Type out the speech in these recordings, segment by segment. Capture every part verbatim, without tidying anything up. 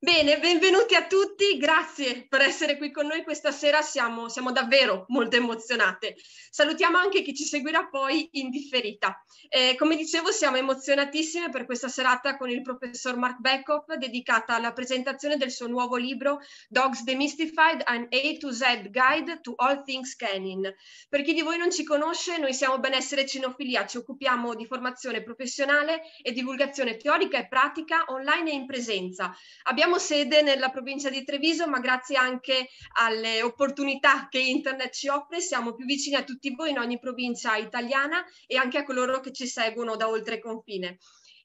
Bene, benvenuti a tutti, grazie per essere qui con noi questa sera, siamo, siamo davvero molto emozionate. Salutiamo anche chi ci seguirà poi in differita. Eh, come dicevo, siamo emozionatissime per questa serata con il professor Mark Bekoff, dedicata alla presentazione del suo nuovo libro Dogs Demystified, an A to Z Guide to All Things Canine. Per chi di voi non ci conosce, noi siamo Benessere Cinofilia, ci occupiamo di formazione professionale e divulgazione teorica e pratica online e in presenza. Abbiamo Abbiamo sede nella provincia di Treviso, ma grazie anche alle opportunità che internet ci offre siamo più vicini a tutti voi in ogni provincia italiana e anche a coloro che ci seguono da oltre confine.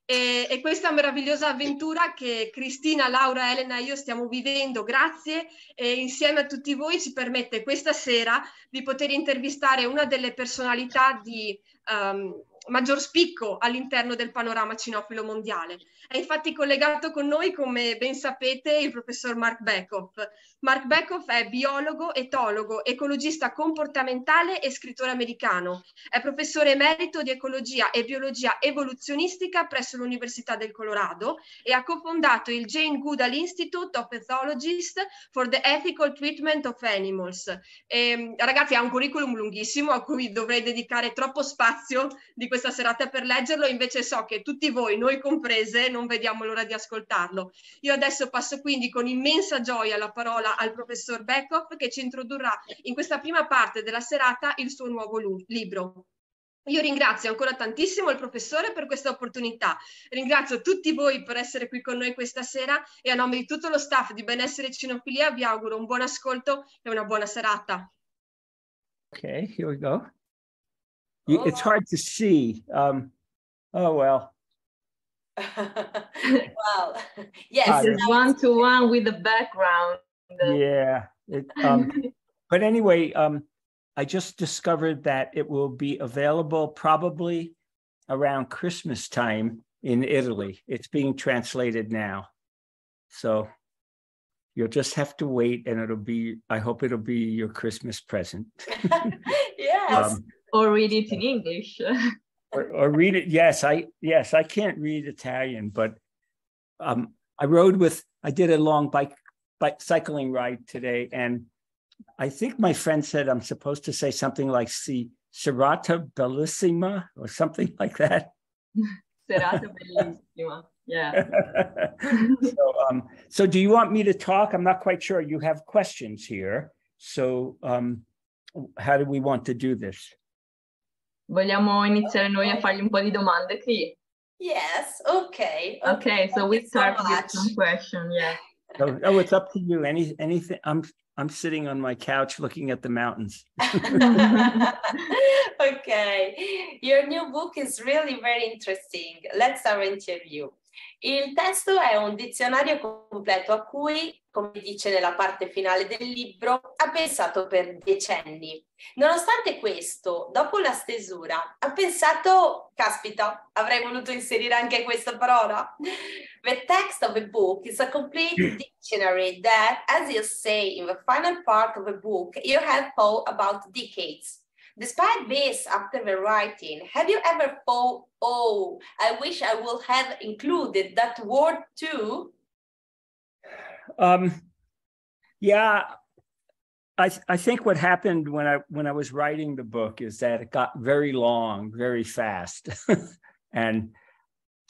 E, e questa meravigliosa avventura che Cristina, Laura, Elena e io stiamo vivendo, grazie, e insieme a tutti voi ci permette questa sera di poter intervistare una delle personalità di... Um, maggior spicco all'interno del panorama cinofilo mondiale. È infatti collegato con noi, come ben sapete, il professor Mark Bekoff. Mark Bekoff è biologo, etologo, ecologista comportamentale e scrittore americano. È professore emerito di ecologia e biologia evoluzionistica presso l'Università del Colorado e ha cofondato il Jane Goodall Institute of Ethologists for the Ethical Treatment of Animals. E, ragazzi, ha un curriculum lunghissimo a cui dovrei dedicare troppo spazio di questa serata per leggerlo, invece so che tutti voi, noi comprese, non vediamo l'ora di ascoltarlo. Io adesso passo quindi con immensa gioia la parola al professor Bekoff, che ci introdurrà in questa prima parte della serata il suo nuovo libro. Io ringrazio ancora tantissimo il professore per questa opportunità, ringrazio tutti voi per essere qui con noi questa sera e a nome di tutto lo staff di Benessere Cinofilia vi auguro un buon ascolto e una buona serata. Ok, here we go. You, it's hard to see. Um, oh, well. Wow. Yes. It's one to one with the background. Yeah. It, um, but anyway, um, I just discovered that it will be available probably around Christmas time in Italy. It's being translated now. So you'll just have to wait and it'll be, I hope it'll be your Christmas present. Yes. Um, Or read it in English. or, or read it. Yes, I yes I can't read Italian, but um, I rode with. I did a long bike, bike cycling ride today, and I think my friend said I'm supposed to say something like "si serata bellissima" or something like that. Serata bellissima. Yeah. so, um, so do you want me to talk? I'm not quite sure. You have questions here, so um, how do we want to do this? Vogliamo iniziare noi a fargli un po' di domande qui? Yes, okay. Okay, okay so we start so with some question, yeah. Oh, oh, it's up to you. Any anything I'm I'm sitting on my couch looking at the mountains. Okay. Your new book is really very interesting. Let's start our interview. Il testo è un dizionario completo a cui, come dice nella parte finale del libro, ha pensato per decenni. Nonostante questo, dopo la stesura, ha pensato, caspita, avrei voluto inserire anche questa parola. The text of a book is a complete dictionary that, as you say in the final part of a book, you have thought about decades. Despite this, after the writing, have you ever thought, oh, I wish I would have included that word too? Um, yeah, I, th I think what happened when I, when I was writing the book is that it got very long, very fast. And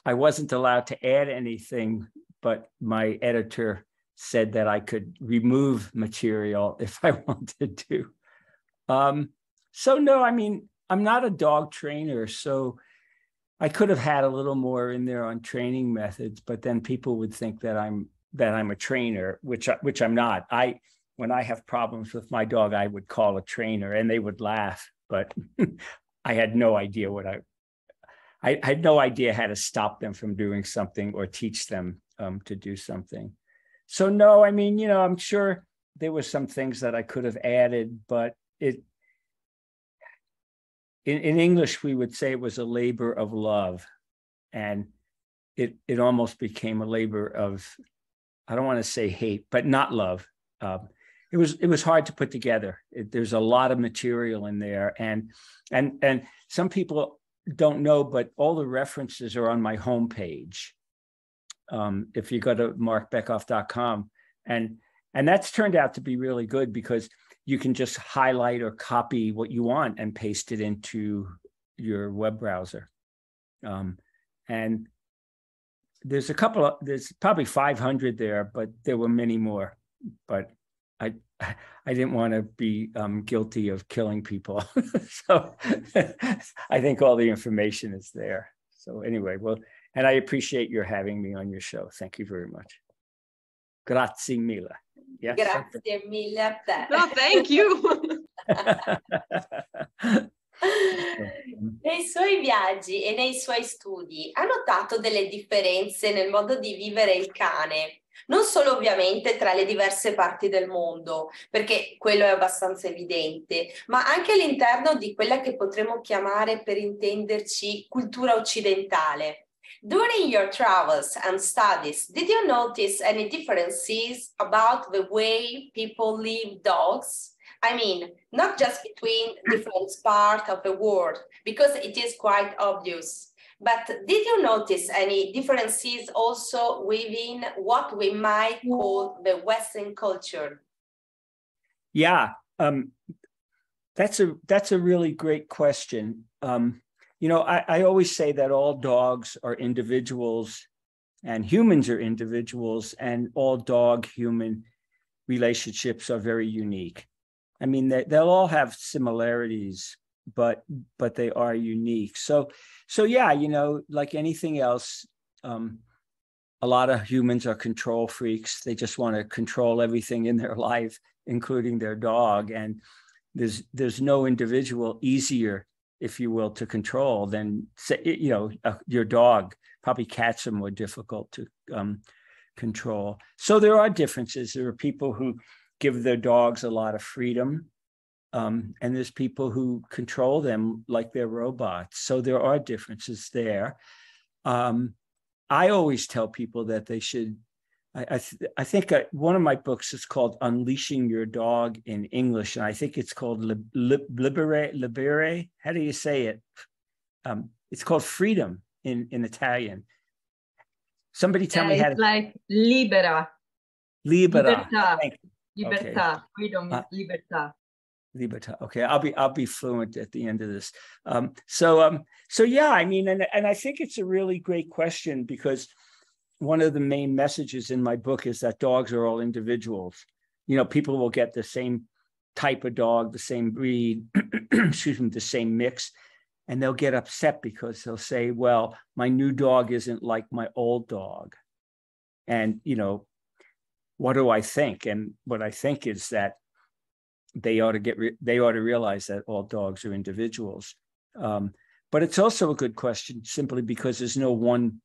I wasn't allowed to add anything, but my editor said that I could remove material if I wanted to. Um, So, no, I mean, I'm not a dog trainer, so I could have had a little more in there on training methods, but then people would think that I'm that I'm a trainer, which I, which I'm not. I when I have problems with my dog, I would call a trainer and they would laugh, but I had no idea what I, I I had no idea how to stop them from doing something or teach them um, to do something. So, no, I mean, you know, I'm sure there were some things that I could have added, but it In, in English, we would say it was a labor of love, and it it almost became a labor of, I don't want to say hate, but not love. Um, it was it was hard to put together. It, there's a lot of material in there, and and and some people don't know, but all the references are on my homepage. um, if you go to mark bekoff dot com. And, and that's turned out to be really good because you can just highlight or copy what you want and paste it into your web browser. Um, and there's a couple of, there's probably five hundred there, but there were many more, but I, I didn't want to be um, guilty of killing people. So I think all the information is there. So anyway, well, and I appreciate your having me on your show. Thank you very much. Grazie mille. Yes. Grazie mille. No, thank you. Nei suoi viaggi e nei suoi studi ha notato delle differenze nel modo di vivere il cane. Non solo ovviamente tra le diverse parti del mondo, perché quello è abbastanza evidente, ma anche all'interno di quella che potremmo chiamare, per intenderci, cultura occidentale. During your travels and studies, did you notice any differences about the way people live dogs? I mean, not just between different parts of the world, because it is quite obvious. But did you notice any differences also within what we might call the Western culture? Yeah, um, that's a that's a really great question. Um, you know, I, I always say that all dogs are individuals and humans are individuals, and all dog-human relationships are very unique. I mean, they, they'll all have similarities, but but they are unique. So so yeah, you know, like anything else, um, a lot of humans are control freaks. They just want to control everything in their life, including their dog. And there's there's no individual easier, if you will, to control than, you know, uh, your dog. Probably cats are more difficult to um, control. So there are differences. There are people who give their dogs a lot of freedom. Um, and there's people who control them like they're robots. So there are differences there. Um, I always tell people that they should, I, I, th I think I, one of my books is called Unleashing Your Dog in English. And I think it's called Li Li Libera, Libera. How do you say it? Um, it's called Freedom in, in Italian. Somebody tell yeah, me it's how to- like Libera. Libera. Libertà. Libertà. Okay. Freedom is uh, libertà. Libertà. Okay, I'll be I'll be fluent at the end of this. Um, so um, so yeah, I mean, and and I think it's a really great question, because one of the main messages in my book is that dogs are all individuals. You know, people will get the same type of dog, the same breed, excuse me, the same mix, and they'll get upset because they'll say, "Well, my new dog isn't like my old dog," and you know, what do I think? And what I think is that they ought to get, re they ought to realize that all dogs are individuals. Um, but it's also a good question, simply because there's no one,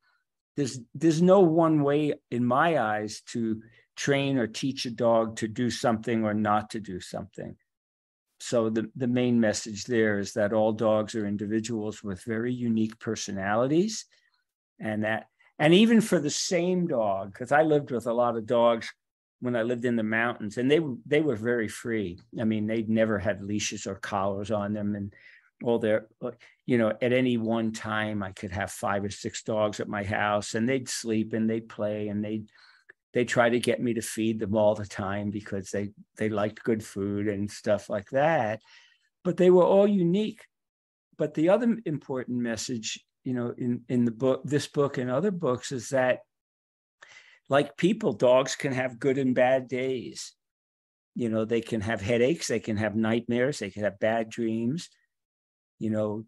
there's, there's no one way in my eyes to train or teach a dog to do something or not to do something. So the, the main message there is that all dogs are individuals with very unique personalities, and that, and even for the same dog, because I lived with a lot of dogs when I lived in the mountains, and they they were very free. I mean, they'd never had leashes or collars on them, and all their, you know, at any one time I could have five or six dogs at my house, and they'd sleep and they'd play, and they'd they try to get me to feed them all the time because they they liked good food and stuff like that. But they were all unique. But the other important message, you know, in in the book, this book and other books, is that, like people, dogs can have good and bad days. You know, they can have headaches, they can have nightmares, they can have bad dreams. You know,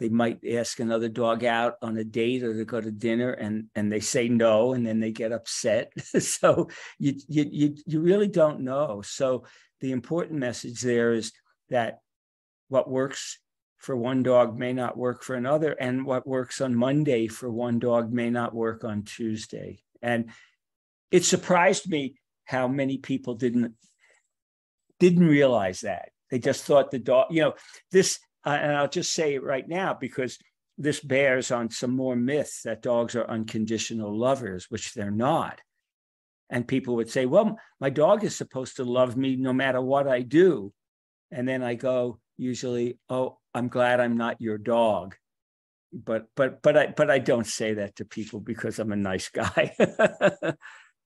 they might ask another dog out on a date or to go to dinner, and, and they say no, and then they get upset. So you, you, you, you really don't know. So the important message there is that what works for one dog may not work for another, and what works on Monday for one dog may not work on Tuesday. And it surprised me how many people didn't didn't realize that. They just thought the dog, you know, this, uh, and I'll just say it right now, because this bears on some more myths that dogs are unconditional lovers, which they're not. And people would say, well, my dog is supposed to love me no matter what I do. And then I go usually, oh, I'm glad I'm not your dog. but but but I but I don't say that to people because I'm a nice guy.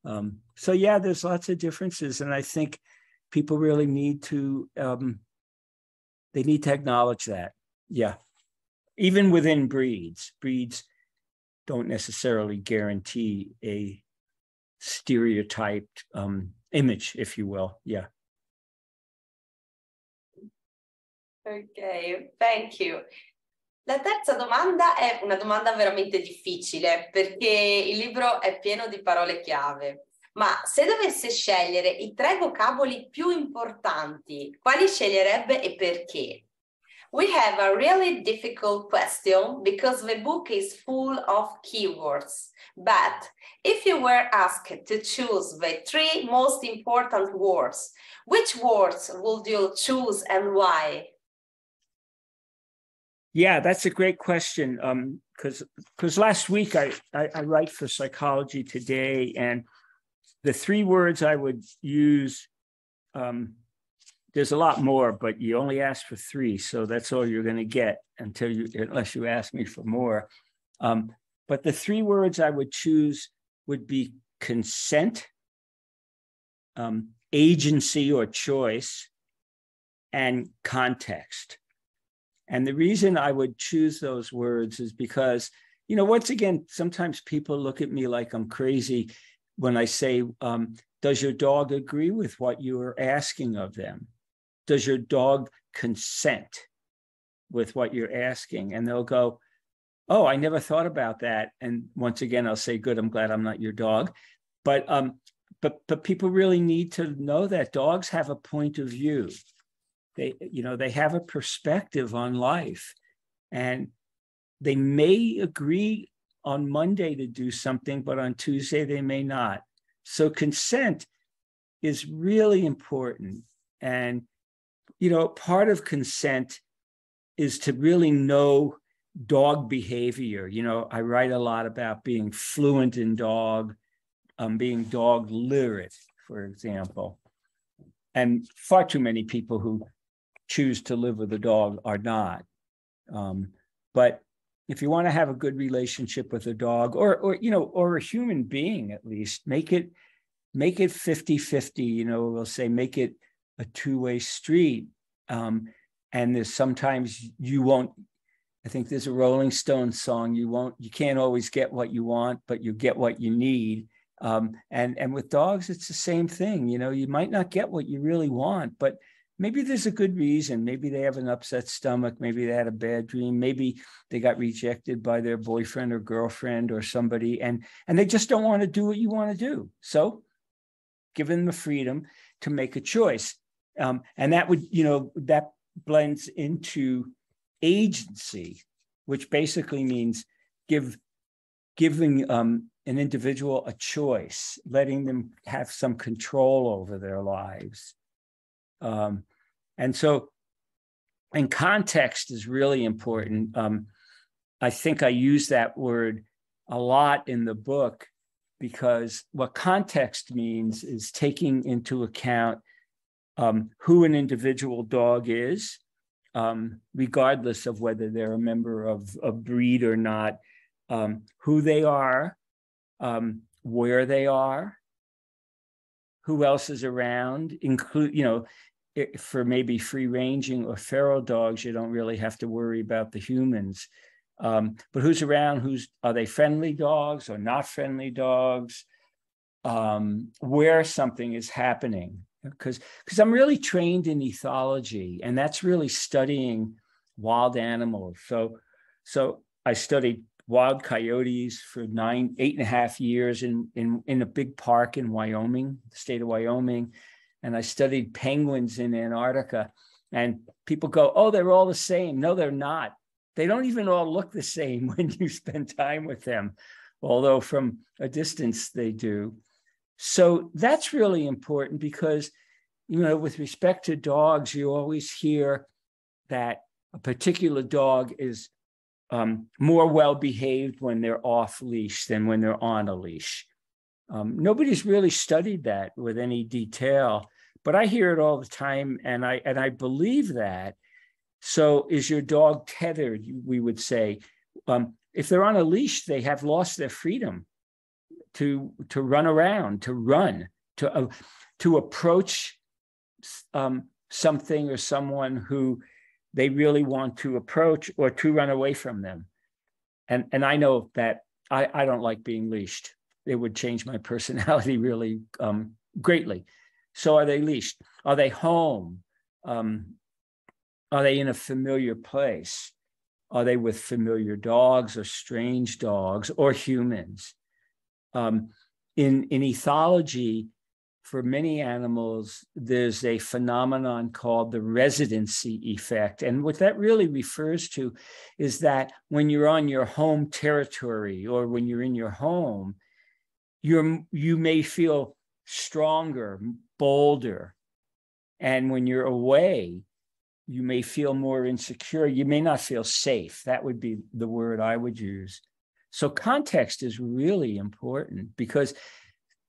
um, so yeah, there's lots of differences, and I think people really need to um, they need to acknowledge that. Yeah, even within breeds, breeds don't necessarily guarantee a stereotyped um, image, if you will. Yeah. Ok, thank you. La terza domanda è una domanda veramente difficile, perché il libro è pieno di parole chiave, ma se dovesse scegliere i tre vocaboli più importanti, quali sceglierebbe e perché? We have a really difficult question because the book is full of keywords, but if you were asked to choose the three most important words, which words would you choose and why? Yeah, that's a great question. Um, because because last week I, I I write for Psychology Today, and the three words I would use. Um, there's a lot more, but you only asked for three, so that's all you're going to get until you unless you ask me for more. Um, but the three words I would choose would be consent, um, agency or choice, and context. And the reason I would choose those words is because, you know, once again, sometimes people look at me like I'm crazy when I say, um, does your dog agree with what you are asking of them? Does your dog consent with what you're asking? And they'll go, oh, I never thought about that. And once again, I'll say, good, I'm glad I'm not your dog. But, um, but, but people really need to know that dogs have a point of view. They, you know, they have a perspective on life, and they may agree on Monday to do something, but on Tuesday they may not. So consent is really important. And, you know, part of consent is to really know dog behavior. You know, I write a lot about being fluent in dog, um, being dog literate, for example. And far too many people who choose to live with a dog are not. Um, but if you want to have a good relationship with a dog, or, or, you know, or a human being, at least make it, make it fifty fifty, you know, we'll say, make it a two-way street. Um, and there's sometimes you won't, I think there's a Rolling Stones song. You won't, you can't always get what you want, but you get what you need. Um, and, and with dogs, it's the same thing. You know, you might not get what you really want, but maybe there's a good reason. Maybe they have an upset stomach. Maybe they had a bad dream. Maybe they got rejected by their boyfriend or girlfriend or somebody, and, and they just don't want to do what you want to do. So give them the freedom to make a choice. Um, and that would, you know, that blends into agency, which basically means give, giving um, an individual a choice, letting them have some control over their lives. Um, and so, and context is really important. Um, I think I use that word a lot in the book, because what context means is taking into account um, who an individual dog is, um, regardless of whether they're a member of a breed or not, um, who they are, um, where they are, who else is around, include, you know, for maybe free ranging or feral dogs, you don't really have to worry about the humans, um, but who's around, who's, are they friendly dogs or not friendly dogs, um, where something is happening. Because because I'm really trained in ethology, and that's really studying wild animals. So, so I studied wild coyotes for nine, eight and a half years in, in, in a big park in Wyoming, the state of Wyoming. And I studied penguins in Antarctica, and people go, oh, they're all the same. No, they're not. They don't even all look the same when you spend time with them, although from a distance they do. So that's really important, because, you know, with respect to dogs, you always hear that a particular dog is Um, more well-behaved when they're off-leash than when they're on a leash. Um, nobody's really studied that with any detail, but I hear it all the time, and I and I believe that. So is your dog tethered, we would say, Um, if they're on a leash, they have lost their freedom to, to run around, to run, to, uh, to approach um, something or someone who they really want to approach, or to run away from them. And, and I know that I, I don't like being leashed. It would change my personality really um, greatly. So are they leashed? Are they home? Um, are they in a familiar place? Are they with familiar dogs or strange dogs or humans? Um, in, in ethology, for many animals, there's a phenomenon called the residency effect. And what that really refers to is that when you're on your home territory, or when you're in your home, you're, you may feel stronger, bolder. And when you're away, you may feel more insecure. You may not feel safe. That would be the word I would use. So context is really important, because,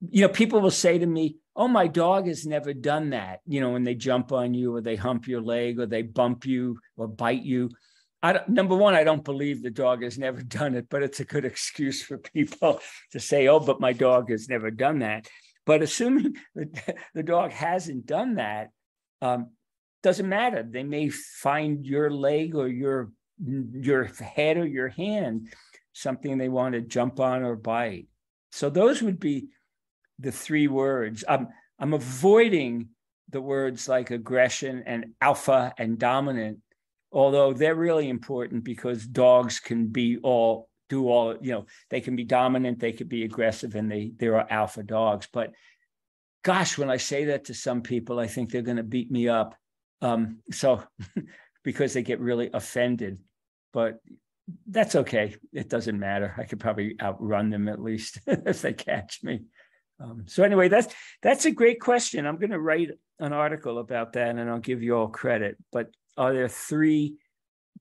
you know, people will say to me, oh, my dog has never done that. You know, when they jump on you, or they hump your leg, or they bump you or bite you. I don't, number one, I don't believe the dog has never done it, but it's a good excuse for people to say, oh, but my dog has never done that. But assuming the dog hasn't done that, um, doesn't matter. They may find your leg or your, your head or your hand something they want to jump on or bite. So those would be the three words. I'm, I'm avoiding the words like aggression and alpha and dominant, although they're really important, because dogs can be all, do all, you know, they can be dominant, they could be aggressive, and they, there are alpha dogs. But gosh, when I say that to some people, I think they're going to beat me up. Um, so because they get really offended, but that's okay. It doesn't matter. I could probably outrun them, at least if they catch me. Um, so anyway, that's, that's a great question. I'm going to write an article about that, and I'll give you all credit. But are there three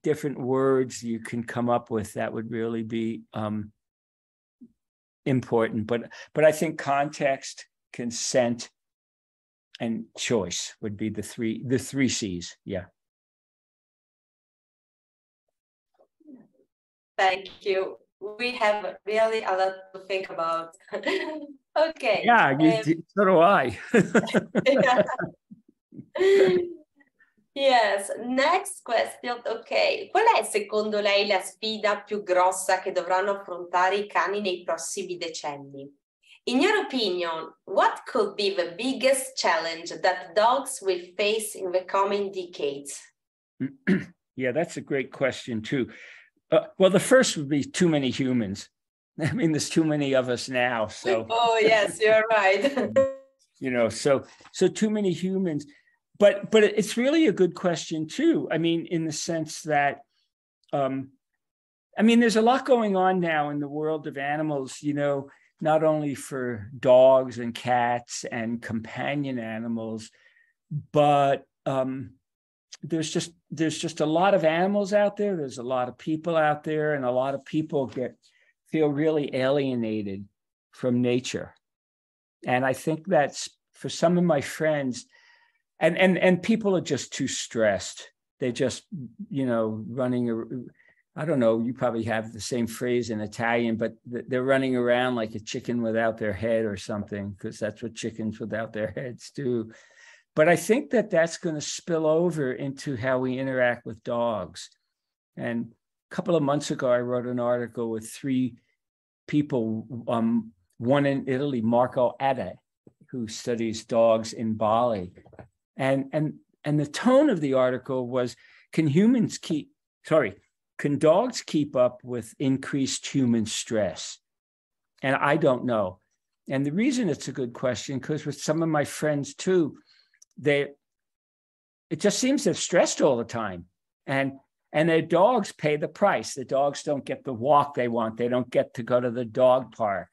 different words you can come up with that would really be um, important? But, but I think context, consent, and choice would be the three, the three C's. Yeah. Thank you. We have really a lot to think about. Okay. Yeah, you, um, so do I. Yeah. Yes, next question. Ok, qual è secondo lei la sfida più grossa che dovranno affrontare I cani nei prossimi decenni? In your opinion, what could be the biggest challenge that dogs will face in the coming decades? Yeah, that's a great question too. Uh, well, the first would be too many humans. I mean, there's too many of us now. So. Oh yes, you're right. You know, so so too many humans. But but it's really a good question too. I mean, in the sense that, um, I mean, there's a lot going on now in the world of animals. You know. Not only for dogs and cats and companion animals, but um, there's just there's just a lot of animals out there. There's a lot of people out there, and a lot of people get feel really alienated from nature. And I think that's for some of my friends, and and and people are just too stressed. They're just, you know, running a. I don't know, you probably have the same phrase in Italian, but they're running around like a chicken without their head or something, because that's what chickens without their heads do. But I think that that's going to spill over into how we interact with dogs. And a couple of months ago, I wrote an article with three people, um, one in Italy, Marco Adde, who studies dogs in Bali. And, and, and the tone of the article was, can humans keep, sorry, can dogs keep up with increased human stress? And I don't know. And the reason it's a good question, because with some of my friends too, they, it just seems they're stressed all the time. And, and their dogs pay the price. The dogs don't get the walk they want. They don't get to go to the dog park.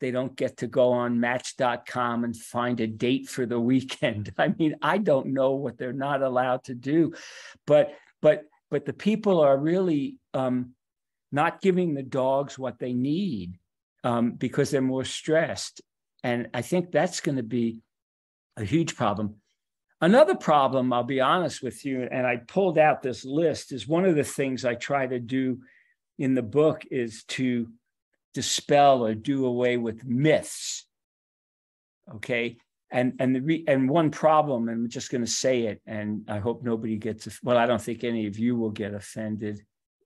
They don't get to go on match dot com and find a date for the weekend. I mean, I don't know what they're not allowed to do, but, but, But the people are really um, not giving the dogs what they need um, because they're more stressed. And I think that's going to be a huge problem. Another problem, I'll be honest with you, and I pulled out this list, is one of the things I try to do in the book is to dispel or do away with myths. Okay. And and the re, and one problem, and I'm just going to say it, and I hope nobody gets, well, I don't think any of you will get offended,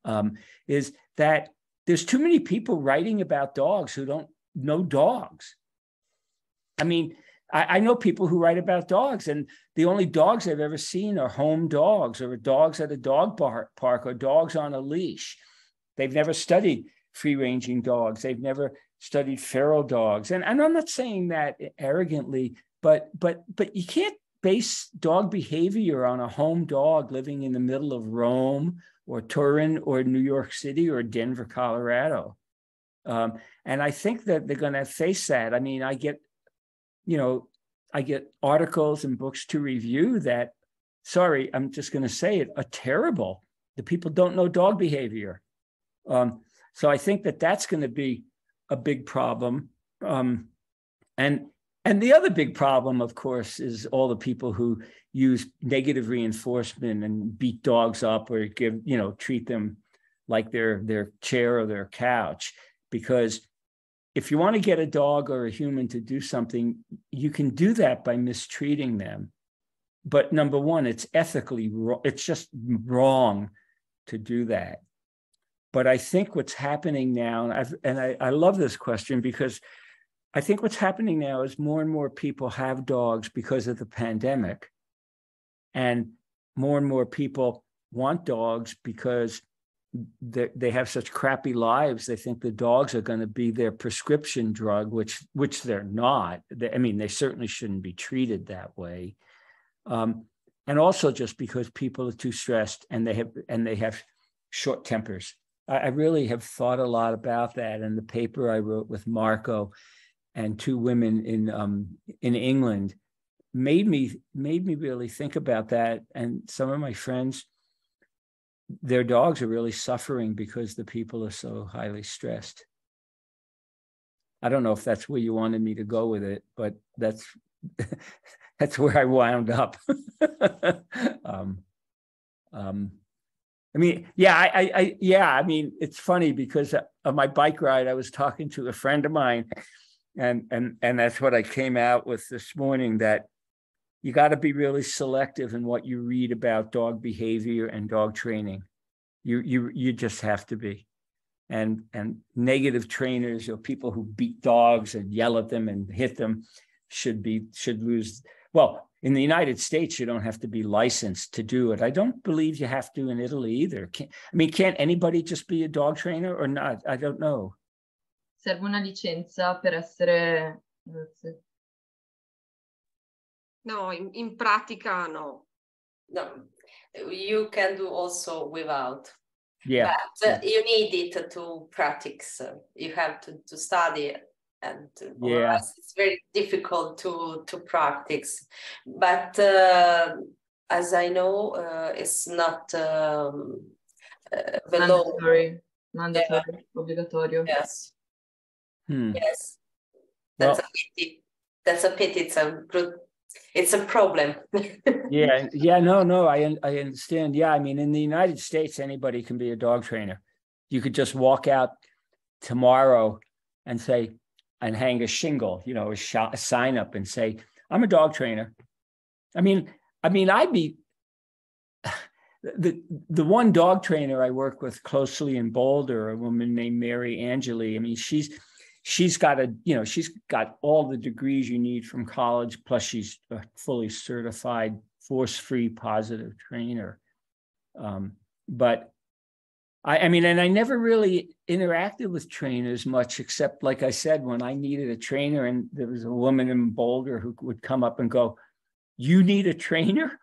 um, is that there's too many people writing about dogs who don't know dogs. I mean, I, I know people who write about dogs, and the only dogs I've ever seen are home dogs or dogs at a dog bar, park or dogs on a leash. They've never studied free-ranging dogs. They've never studied feral dogs. And, and I'm not saying that arrogantly, but, but, but you can't base dog behavior on a home dog living in the middle of Rome or Turin or New York City or Denver, Colorado. Um, and I think that they're going to face that. I mean, I get, you know, I get articles and books to review that, sorry, I'm just going to say it, are terrible. The people don't know dog behavior. Um, so I think that that's going to be a big problem. Um, and and the other big problem, of course, is all the people who use negative reinforcement and beat dogs up or give, you know, treat them like their, their chair or their couch. Because if you want to get a dog or a human to do something, you can do that by mistreating them. But number one, it's ethically wrong. It's just wrong to do that. But I think what's happening now, and, I've, and I, I love this question because I think what's happening now is more and more people have dogs because of the pandemic. And more and more people want dogs because they, they have such crappy lives. They think the dogs are going to be their prescription drug, which, which they're not. They, I mean, they certainly shouldn't be treated that way. Um, and also just because people are too stressed and they have, and they have short tempers. I really have thought a lot about that. And the paper I wrote with Marco and two women in um, in England made me made me really think about that. And some of my friends, their dogs are really suffering because the people are so highly stressed. I don't know if that's where you wanted me to go with it, but that's that's where I wound up. um, um, I mean, yeah, I, I, I, yeah, I mean, it's funny because on my bike ride, I was talking to a friend of mine, and and and that's what I came out with this morning, that you got to be really selective in what you read about dog behavior and dog training. You you you just have to be, and and negative trainers or people who beat dogs and yell at them and hit them should be should lose. Well, in the United States, you don't have to be licensed to do it. I don't believe you have to in Italy either. Can, I mean, can't anybody just be a dog trainer or not? I don't know. Serve una licenza per essere... No, in, in pratica, no. No, you can do also without. Yeah. But uh, yeah. You need it to practice. You have to, to study it. And yeah, it's very difficult to to practice, but uh, as I know, uh, it's not um, uh, below. Mandatory, mandatory, yeah. Obligatorio. Yes, hmm. Yes, that's well, a pity. That's a pity. It's a it's a problem. Yeah, yeah, no, no, I I understand. Yeah, I mean, in the United States, anybody can be a dog trainer. You could just walk out tomorrow and say. And hang a shingle, you know, a, sh a sign up and say, I'm a dog trainer. I mean, I mean, I'd be, the, the one dog trainer I work with closely in Boulder, a woman named Mary Angeli, I mean, she's, she's got a, you know, she's got all the degrees you need from college, plus she's a fully certified, force-free, positive trainer. Um, but I, I mean, and I never really interacted with trainers much, except, like I said, when I needed a trainer and there was a woman in Boulder who would come up and go, you need a trainer?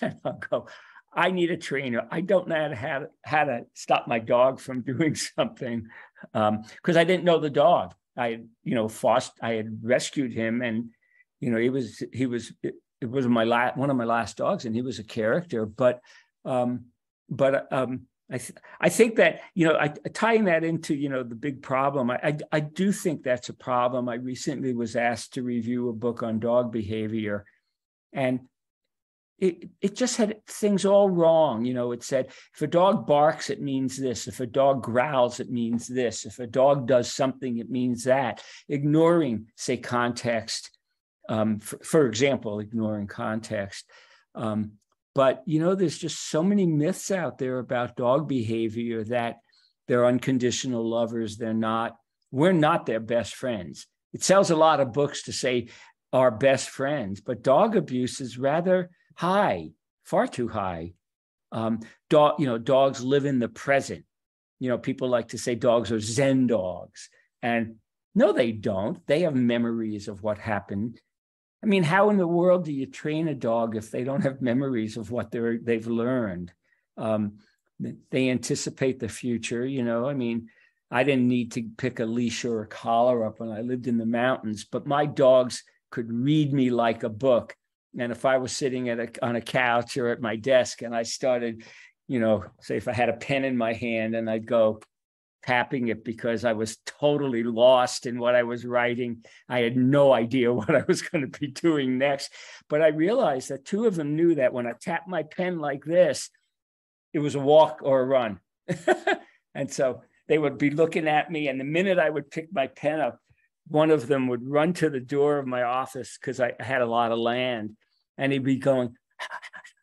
And I'll go, I need a trainer. I don't know how to, have, how to stop my dog from doing something because um, I didn't know the dog. I, you know, foster, I had rescued him and, you know, he was, he was, it, it was my last, one of my last dogs and he was a character, but, um, but, um, I, th I think that, you know, I, tying that into, you know, the big problem, I, I, I do think that's a problem. I recently was asked to review a book on dog behavior. And it, it just had things all wrong. You know, it said, if a dog barks, it means this. If a dog growls, it means this. If a dog does something, it means that. Ignoring, say, context, um, for, for example, ignoring context. Um, but, you know, there's just so many myths out there about dog behavior that they're unconditional lovers. They're not, we're not their best friends. It sells a lot of books to say our best friends, but dog abuse is rather high, far too high. Um, dog, you know, dogs live in the present. You know, people like to say dogs are Zen dogs, and no, they don't. They have memories of what happened. I mean, how in the world do you train a dog if they don't have memories of what they're they've learned? Um, they anticipate the future. You know, I mean, I didn't need to pick a leash or a collar up when I lived in the mountains, but my dogs could read me like a book. And if I was sitting at a, on a couch or at my desk and I started, you know, say if I had a pen in my hand and I'd go tapping it because I was totally lost in what I was writing. I had no idea what I was going to be doing next. But I realized that two of them knew that when I tapped my pen like this, it was a walk or a run. And so they would be looking at me, and the minute I would pick my pen up, one of them would run to the door of my office because I had a lot of land, and he'd be going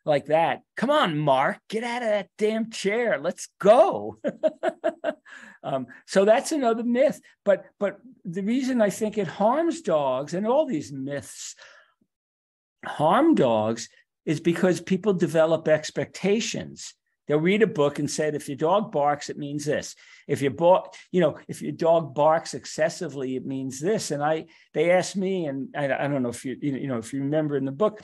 like that. Come on, Mark, get out of that damn chair. Let's go. um, so that's another myth. But, but the reason I think it harms dogs, and all these myths harm dogs, is because people develop expectations. They'll read a book and said, if your dog barks, it means this. If your bark, you know, if your dog barks excessively, it means this. And I, they asked me, and I, I don't know if you, you know, if you remember in the book,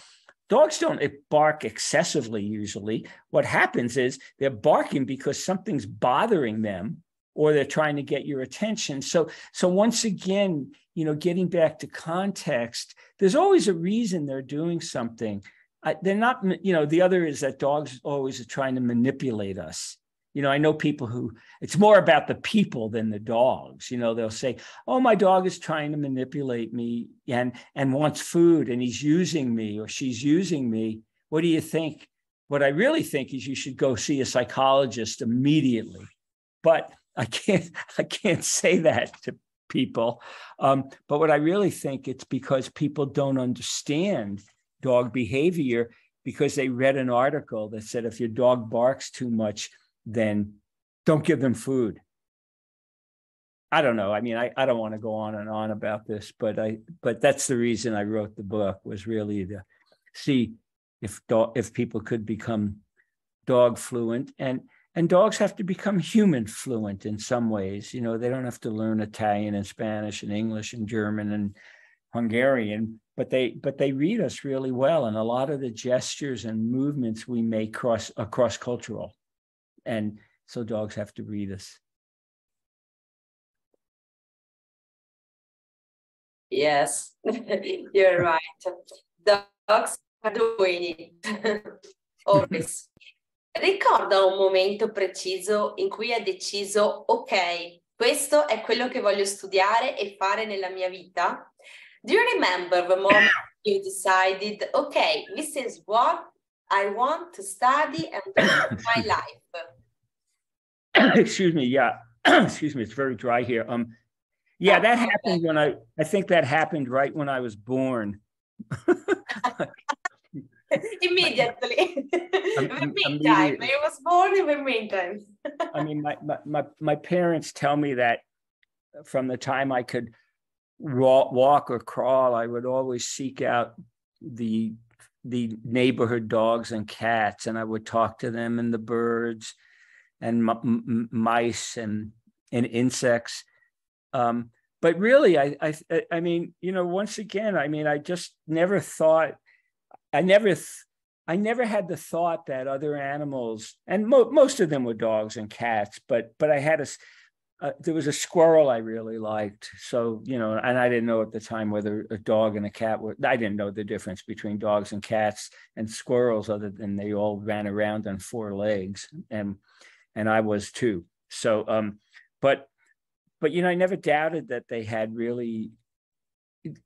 dogs don't bark excessively usually. What happens is they're barking because something's bothering them, or they're trying to get your attention. So, so once again, you know, getting back to context, there's always a reason they're doing something. I, they're not, you know, the other is that dogs always are trying to manipulate us. You know, I know people who, it's more about the people than the dogs. You know, they'll say, oh, my dog is trying to manipulate me and, and wants food, and he's using me, or she's using me. What do you think? What I really think is you should go see a psychologist immediately. But I can't, I can't say that to people. Um, but what I really think, it's because people don't understand dog behavior, because they read an article that said if your dog barks too much, then don't give them food. I don't know. I mean, I, I don't want to go on and on about this, but I but that's the reason I wrote the book, was really to see if dog, if people could become dog fluent, and and dogs have to become human fluent in some ways. You know, they don't have to learn Italian and Spanish and English and German and Hungarian, but they but they read us really well, and a lot of the gestures and movements we make cross are cross-cultural, and so dogs have to read us. Yes, you're right. Dogs are doing it always. Ricorda un momento preciso in cui hai deciso, ok, questo è quello che voglio studiare e fare nella mia vita? Do you remember the moment you decided, okay, this is what I want to study and do with my life? Excuse me, yeah. Excuse me, it's very dry here. Um, yeah, that happened when I, I think that happened right when I was born. Immediately. In the meantime, I was born in the meantime. I mean, my, my, my parents tell me that from the time I could walk or crawl, I would always seek out the the neighborhood dogs and cats, and I would talk to them, and the birds and m mice and and insects. Um, but really, I, I I mean, you know, once again, I mean, I just never thought, I never th I never had the thought that other animals, and mo most of them were dogs and cats, but but I had a Uh, there was a squirrel I really liked. So, you know, and I didn't know at the time whether a dog and a cat were, I didn't know the difference between dogs and cats and squirrels, other than they all ran around on four legs. And, and I was too. So, um, but, but, you know, I never doubted that they had really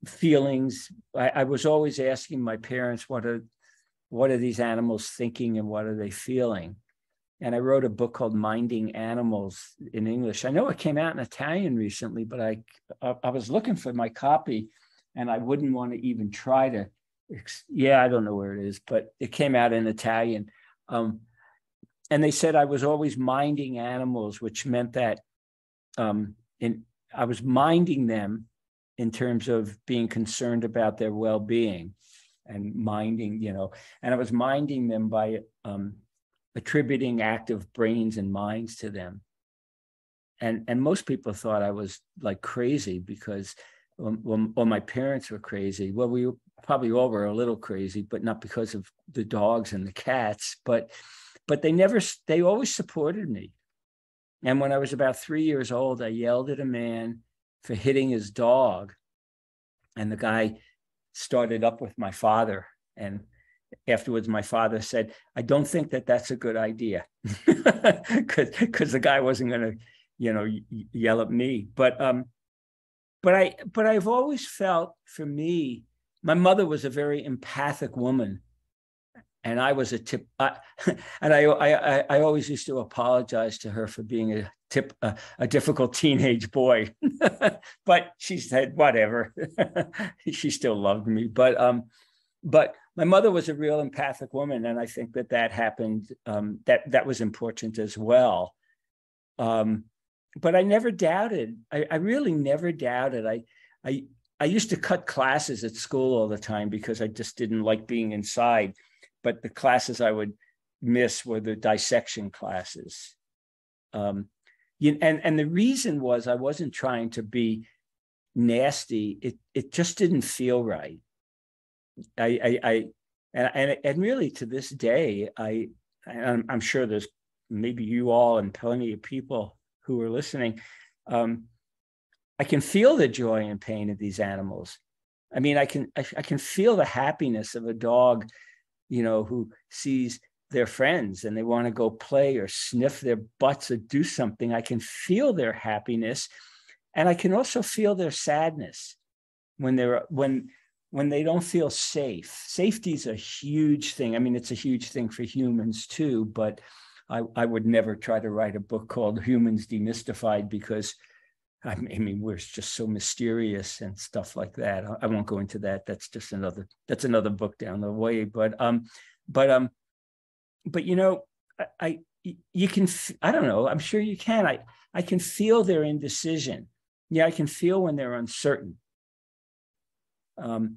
feelings. I, I was always asking my parents, what are, what are these animals thinking and what are they feeling? And I wrote a book called Minding Animals in English. I know it came out in Italian recently, but I, I was looking for my copy and I wouldn't want to even try to, yeah, I don't know where it is, but it came out in Italian. Um, and they said I was always minding animals, which meant that um, in, I was minding them in terms of being concerned about their well-being and minding, you know, and I was minding them by um, attributing active brains and minds to them. And, and most people thought I was like crazy because, well, well, my parents were crazy. Well, we probably all were a little crazy, but not because of the dogs and the cats, but, but they never, they always supported me. And when I was about three years old, I yelled at a man for hitting his dog. And the guy started up with my father. And afterwards, my father said, I don't think that that's a good idea, because because the guy wasn't going to, you know, yell at me. But um, but I but I've always felt, for me, my mother was a very empathic woman. And I was a tip, I, and I, I, I always used to apologize to her for being a tip, a, a difficult teenage boy. But she said, whatever. She still loved me. But, um, but my mother was a real empathic woman, and I think that that happened. Um, that that was important as well. Um, but I never doubted. I, I really never doubted. I, I, I used to cut classes at school all the time because I just didn't like being inside. But the classes I would miss were the dissection classes. Um, you, and, and the reason was I wasn't trying to be nasty. It, it just didn't feel right. I, I, I and, and, and really to this day, I, I'm, I'm sure there's maybe you all and plenty of people who are listening. Um, I can feel the joy and pain of these animals. I mean, I can, I, I can feel the happiness of a dog, you know, who sees their friends and they want to go play or sniff their butts or do something. I can feel their happiness, and I can also feel their sadness when they're when when they don't feel safe. Safety is a huge thing. I mean, it's a huge thing for humans too. But I, I would never try to write a book called Humans Demystified, because I mean we're just so mysterious and stuff like that. I won't go into that. That's just another that's another book down the way. But um, but um, but you know, I, I you can I don't know. I'm sure you can. I I can feel their indecision. Yeah, I can feel when they're uncertain. Um,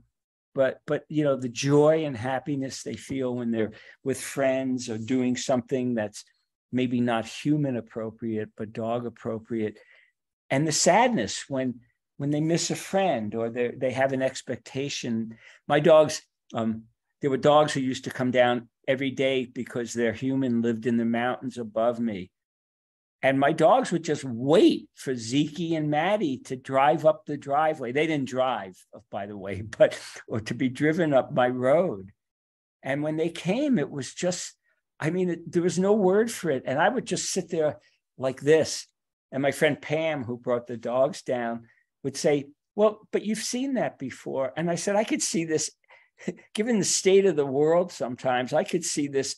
but but you know, the joy and happiness they feel when they're with friends or doing something that's maybe not human appropriate but dog appropriate. And the sadness when when they miss a friend or they they have an expectation. My dogs, um, there were dogs who used to come down every day because their human lived in the mountains above me. And my dogs would just wait for Zeke and Maddie to drive up the driveway. They didn't drive, by the way, but or to be driven up my road. And when they came, it was just, I mean, it, there was no word for it. And I would just sit there like this. And my friend Pam, who brought the dogs down, would say, well, but you've seen that before. And I said, I could see this, given the state of the world sometimes, I could see this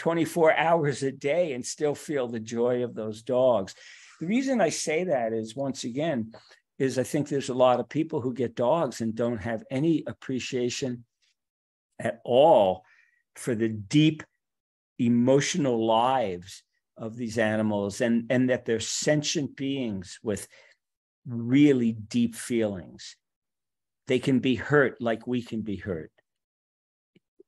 twenty-four hours a day and still feel the joy of those dogs. The reason I say that is, once again, is I think there's a lot of people who get dogs and don't have any appreciation at all for the deep emotional lives of these animals, and, and that they're sentient beings with really deep feelings. They can be hurt like we can be hurt.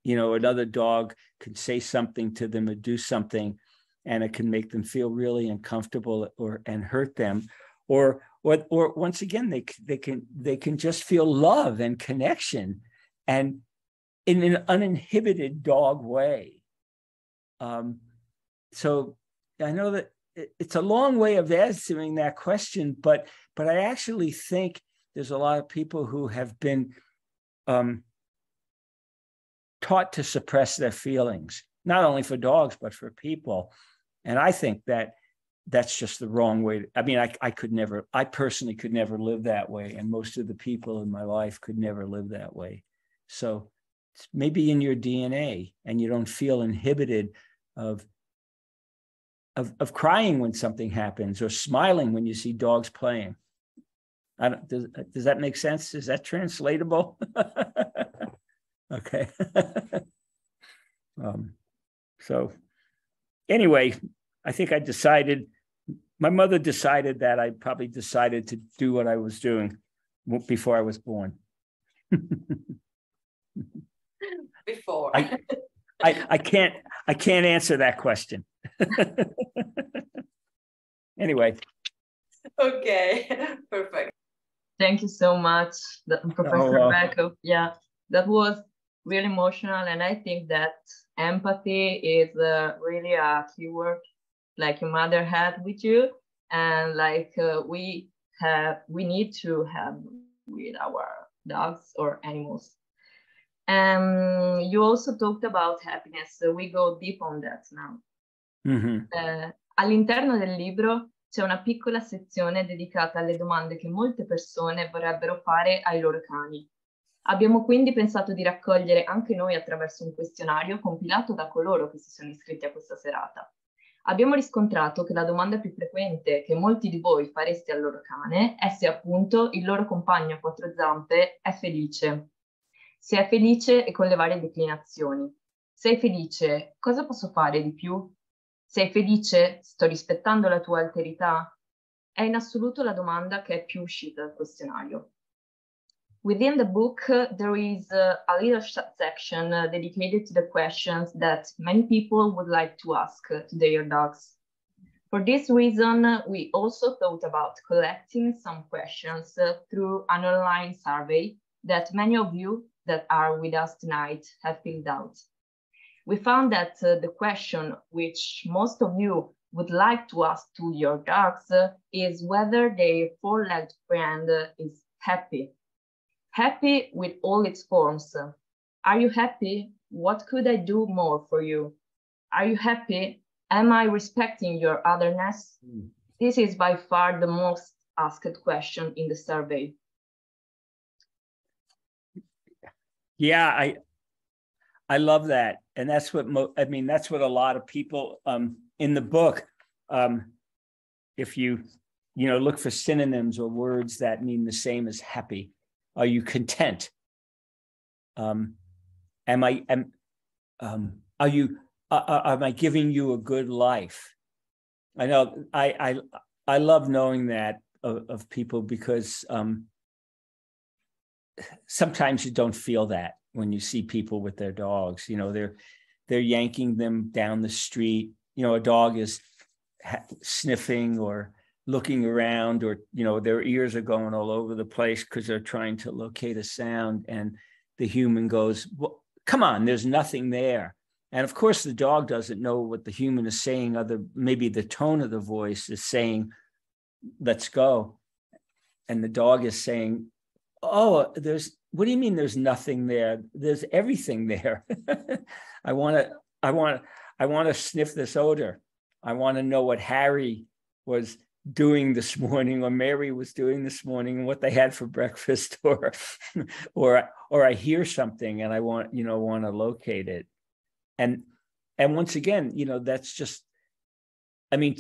You know, another dog can say something to them or do something, and it can make them feel really uncomfortable or and hurt them. Or or or once again, they they can they can just feel love and connection, and in an uninhibited dog way. Um, so. I know that it's a long way of answering that question, but but I actually think there's a lot of people who have been um, taught to suppress their feelings, not only for dogs, but for people. And I think that that's just the wrong way. I mean, I, I could never, I personally could never live that way. And most of the people in my life could never live that way. So It's maybe in your D N A, and you don't feel inhibited of, of, of crying when something happens or smiling when you see dogs playing. I don't, does, does that make sense? Is that translatable? Okay. um, so anyway, I think I decided, my mother decided that I probably decided to do what I was doing before I was born. Before. I, I, I can't, I can't answer that question. Anyway. Okay, perfect. Thank you so much, Professor oh, uh, Bekoff. Yeah, that was really emotional. And I think that empathy is uh, really a key word like your mother had with you. And like uh, we have, we need to have with our dogs or animals. And um, you also talked about happiness. So we go deep on that now. Mm-hmm. uh, all'interno del libro c'è una piccola sezione dedicata alle domande che molte persone vorrebbero fare ai loro cani. Abbiamo quindi pensato di raccogliere anche noi attraverso un questionario compilato da coloro che si sono iscritti a questa serata. Abbiamo riscontrato che la domanda più frequente che molti di voi fareste al loro cane è se appunto il loro compagno a quattro zampe è felice. Se è felice e con le varie declinazioni. Sei felice, cosa posso fare di più? Sei felice? Sto rispettando la tua alterità? È in assoluto la domanda che è più uscita dal questionario. Within the book, there is a, a little section dedicated to the questions that many people would like to ask to their dogs. For this reason, we also thought about collecting some questions through an online survey that many of you that are with us tonight have filled out. We found that uh, the question which most of you would like to ask to your dogs uh, is whether their four-legged friend uh, is happy. Happy with all its forms. Are you happy? What could I do more for you? Are you happy? Am I respecting your otherness? Mm. This is by far the most asked question in the survey. Yeah, I... I love that. And that's what, mo I mean, that's what a lot of people um, in the book, um, if you, you know, look for synonyms or words that mean the same as happy. Are you content? Um, am I, am, um, are you, uh, am I giving you a good life? I know, I, I, I love knowing that of, of people because um, sometimes you don't feel that. When you see people with their dogs, you know, they're, they're yanking them down the street, you know, a dog is ha sniffing or looking around, or, you know, their ears are going all over the place because they're trying to locate a sound. And the human goes, well, come on, there's nothing there. And of course, the dog doesn't know what the human is saying, other maybe the tone of the voice is saying, let's go. And the dog is saying, oh, there's, what do you mean there's nothing there? There's everything there. I want to, I want, I want to sniff this odor. I want to know what Harry was doing this morning, or Mary was doing this morning, and what they had for breakfast, or, or, or I hear something and I want, you know, want to locate it. And, and once again, you know, that's just, I mean,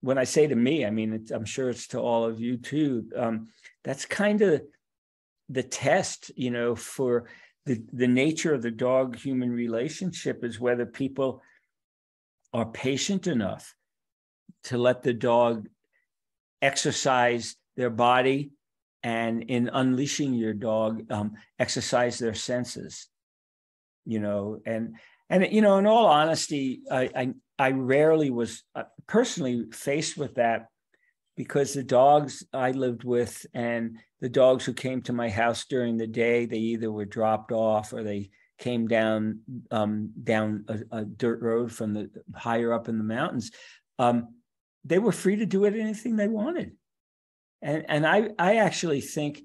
when I say to me, I mean, it's, I'm sure it's to all of you too. Um, that's kind of the test, you know, for the, the nature of the dog-human relationship is whether people are patient enough to let the dog exercise their body and, in unleashing your dog, um, exercise their senses, you know. And, and you know, in all honesty, I, I, I rarely was personally faced with that, because the dogs I lived with and the dogs who came to my house during the day, they either were dropped off or they came down um, down a, a dirt road from the higher up in the mountains. Um, they were free to do it, anything they wanted. And, and I, I actually think,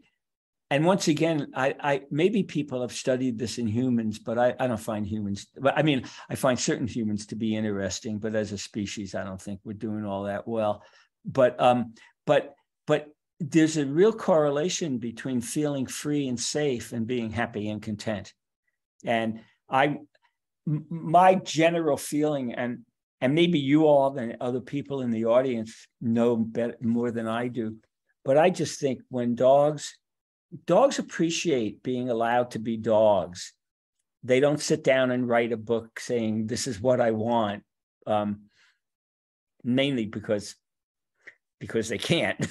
and once again, I, I maybe people have studied this in humans, but I, I don't find humans, but I mean, I find certain humans to be interesting, but as a species, I don't think we're doing all that well. But um, but but there's a real correlation between feeling free and safe and being happy and content. And I, my general feeling, and and maybe you all and other people in the audience know better, more than I do, but I just think when dogs, dogs appreciate being allowed to be dogs. They don't sit down and write a book saying, this is what I want, um, mainly because, because they can't.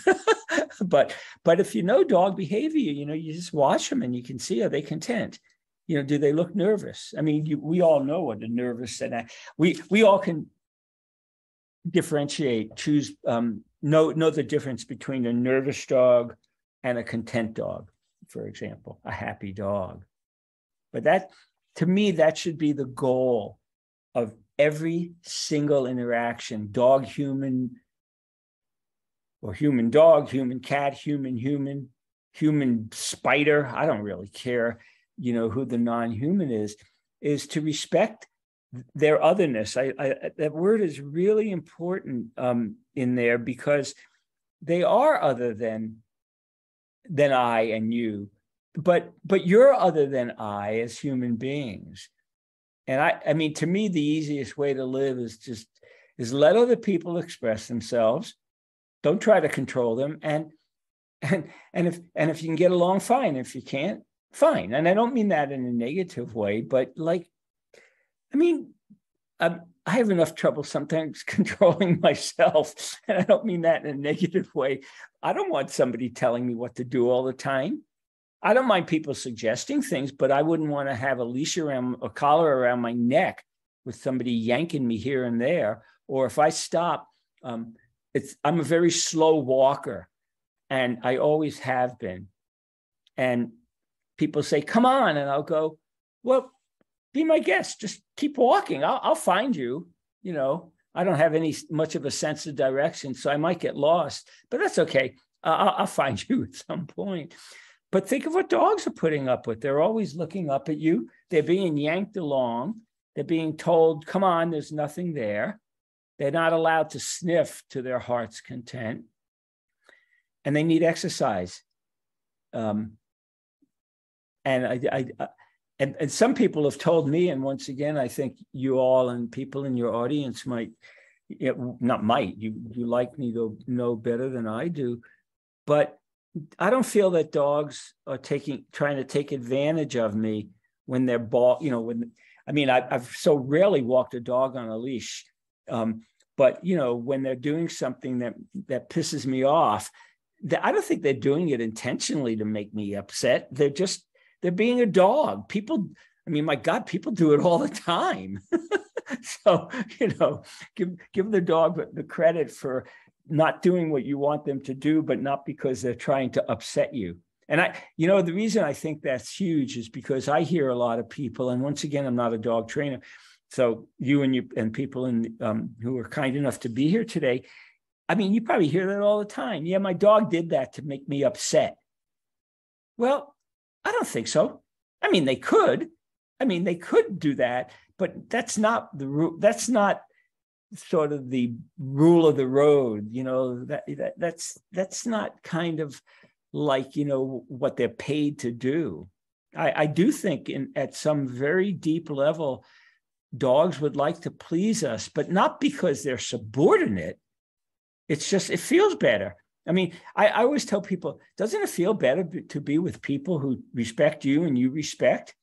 But, but if you know dog behavior, you know, you just watch them and you can see, are they content? You know, do they look nervous? I mean, you, we all know what a nervous, and we, we all can differentiate, choose, um, know, know the difference between a nervous dog and a content dog, for example, a happy dog. But that, to me, that should be the goal of every single interaction, dog, human, or human dog, human cat, human, human, human spider, I don't really care, you know, who the non-human is, is to respect their otherness. I, I, that word is really important um, in there, because they are other than, than I and you, but, but you're other than I as human beings. And I, I mean, to me, the easiest way to live is just, is let other people express themselves. Don't try to control them. And, and, and if, and if you can get along, fine. If you can't, fine. And I don't mean that in a negative way, but like, I mean, I'm, I have enough trouble sometimes controlling myself. And I don't mean that in a negative way. I don't want somebody telling me what to do all the time. I don't mind people suggesting things, but I wouldn't want to have a leash around, a collar around my neck with somebody yanking me here and there. Or if I stop, um, it's, I'm a very slow walker, and I always have been. And people say, come on. And I'll go, well, be my guest. Just keep walking. I'll, I'll find you. You know, I don't have any much of a sense of direction, so I might get lost, but that's okay. I'll, I'll find you at some point. But think of what dogs are putting up with. They're always looking up at you. They're being yanked along. They're being told, come on, there's nothing there. They're not allowed to sniff to their heart's content. And they need exercise. Um, And I, I and, and some people have told me, and once again, I think you all and people in your audience might, it, not might, you, you likely to know better than I do, but I don't feel that dogs are taking, trying to take advantage of me when they're ball, you know, when, I mean, I, I've so rarely walked a dog on a leash, um, but, you know, when they're doing something that, that pisses me off, I don't think they're doing it intentionally to make me upset. They're just, they're being a dog. People, I mean, my God, people do it all the time. So, you know, give, give the dog the credit for not doing what you want them to do, but not because they're trying to upset you. And I, you know, the reason I think that's huge is because I hear a lot of people, and once again, I'm not a dog trainer. So you and you and people in, um, who are kind enough to be here today, I mean, you probably hear that all the time. Yeah, my dog did that to make me upset. Well, I don't think so. I mean, they could. I mean, they could do that, but that's not the rule. That's not sort of the rule of the road. You know, that, that that's that's not kind of like, you know, what they're paid to do. I, I do think in at some very deep level, dogs would like to please us, but not because they're subordinate. It's just, it feels better. I mean, I, I always tell people, doesn't it feel better b- to be with people who respect you and you respect?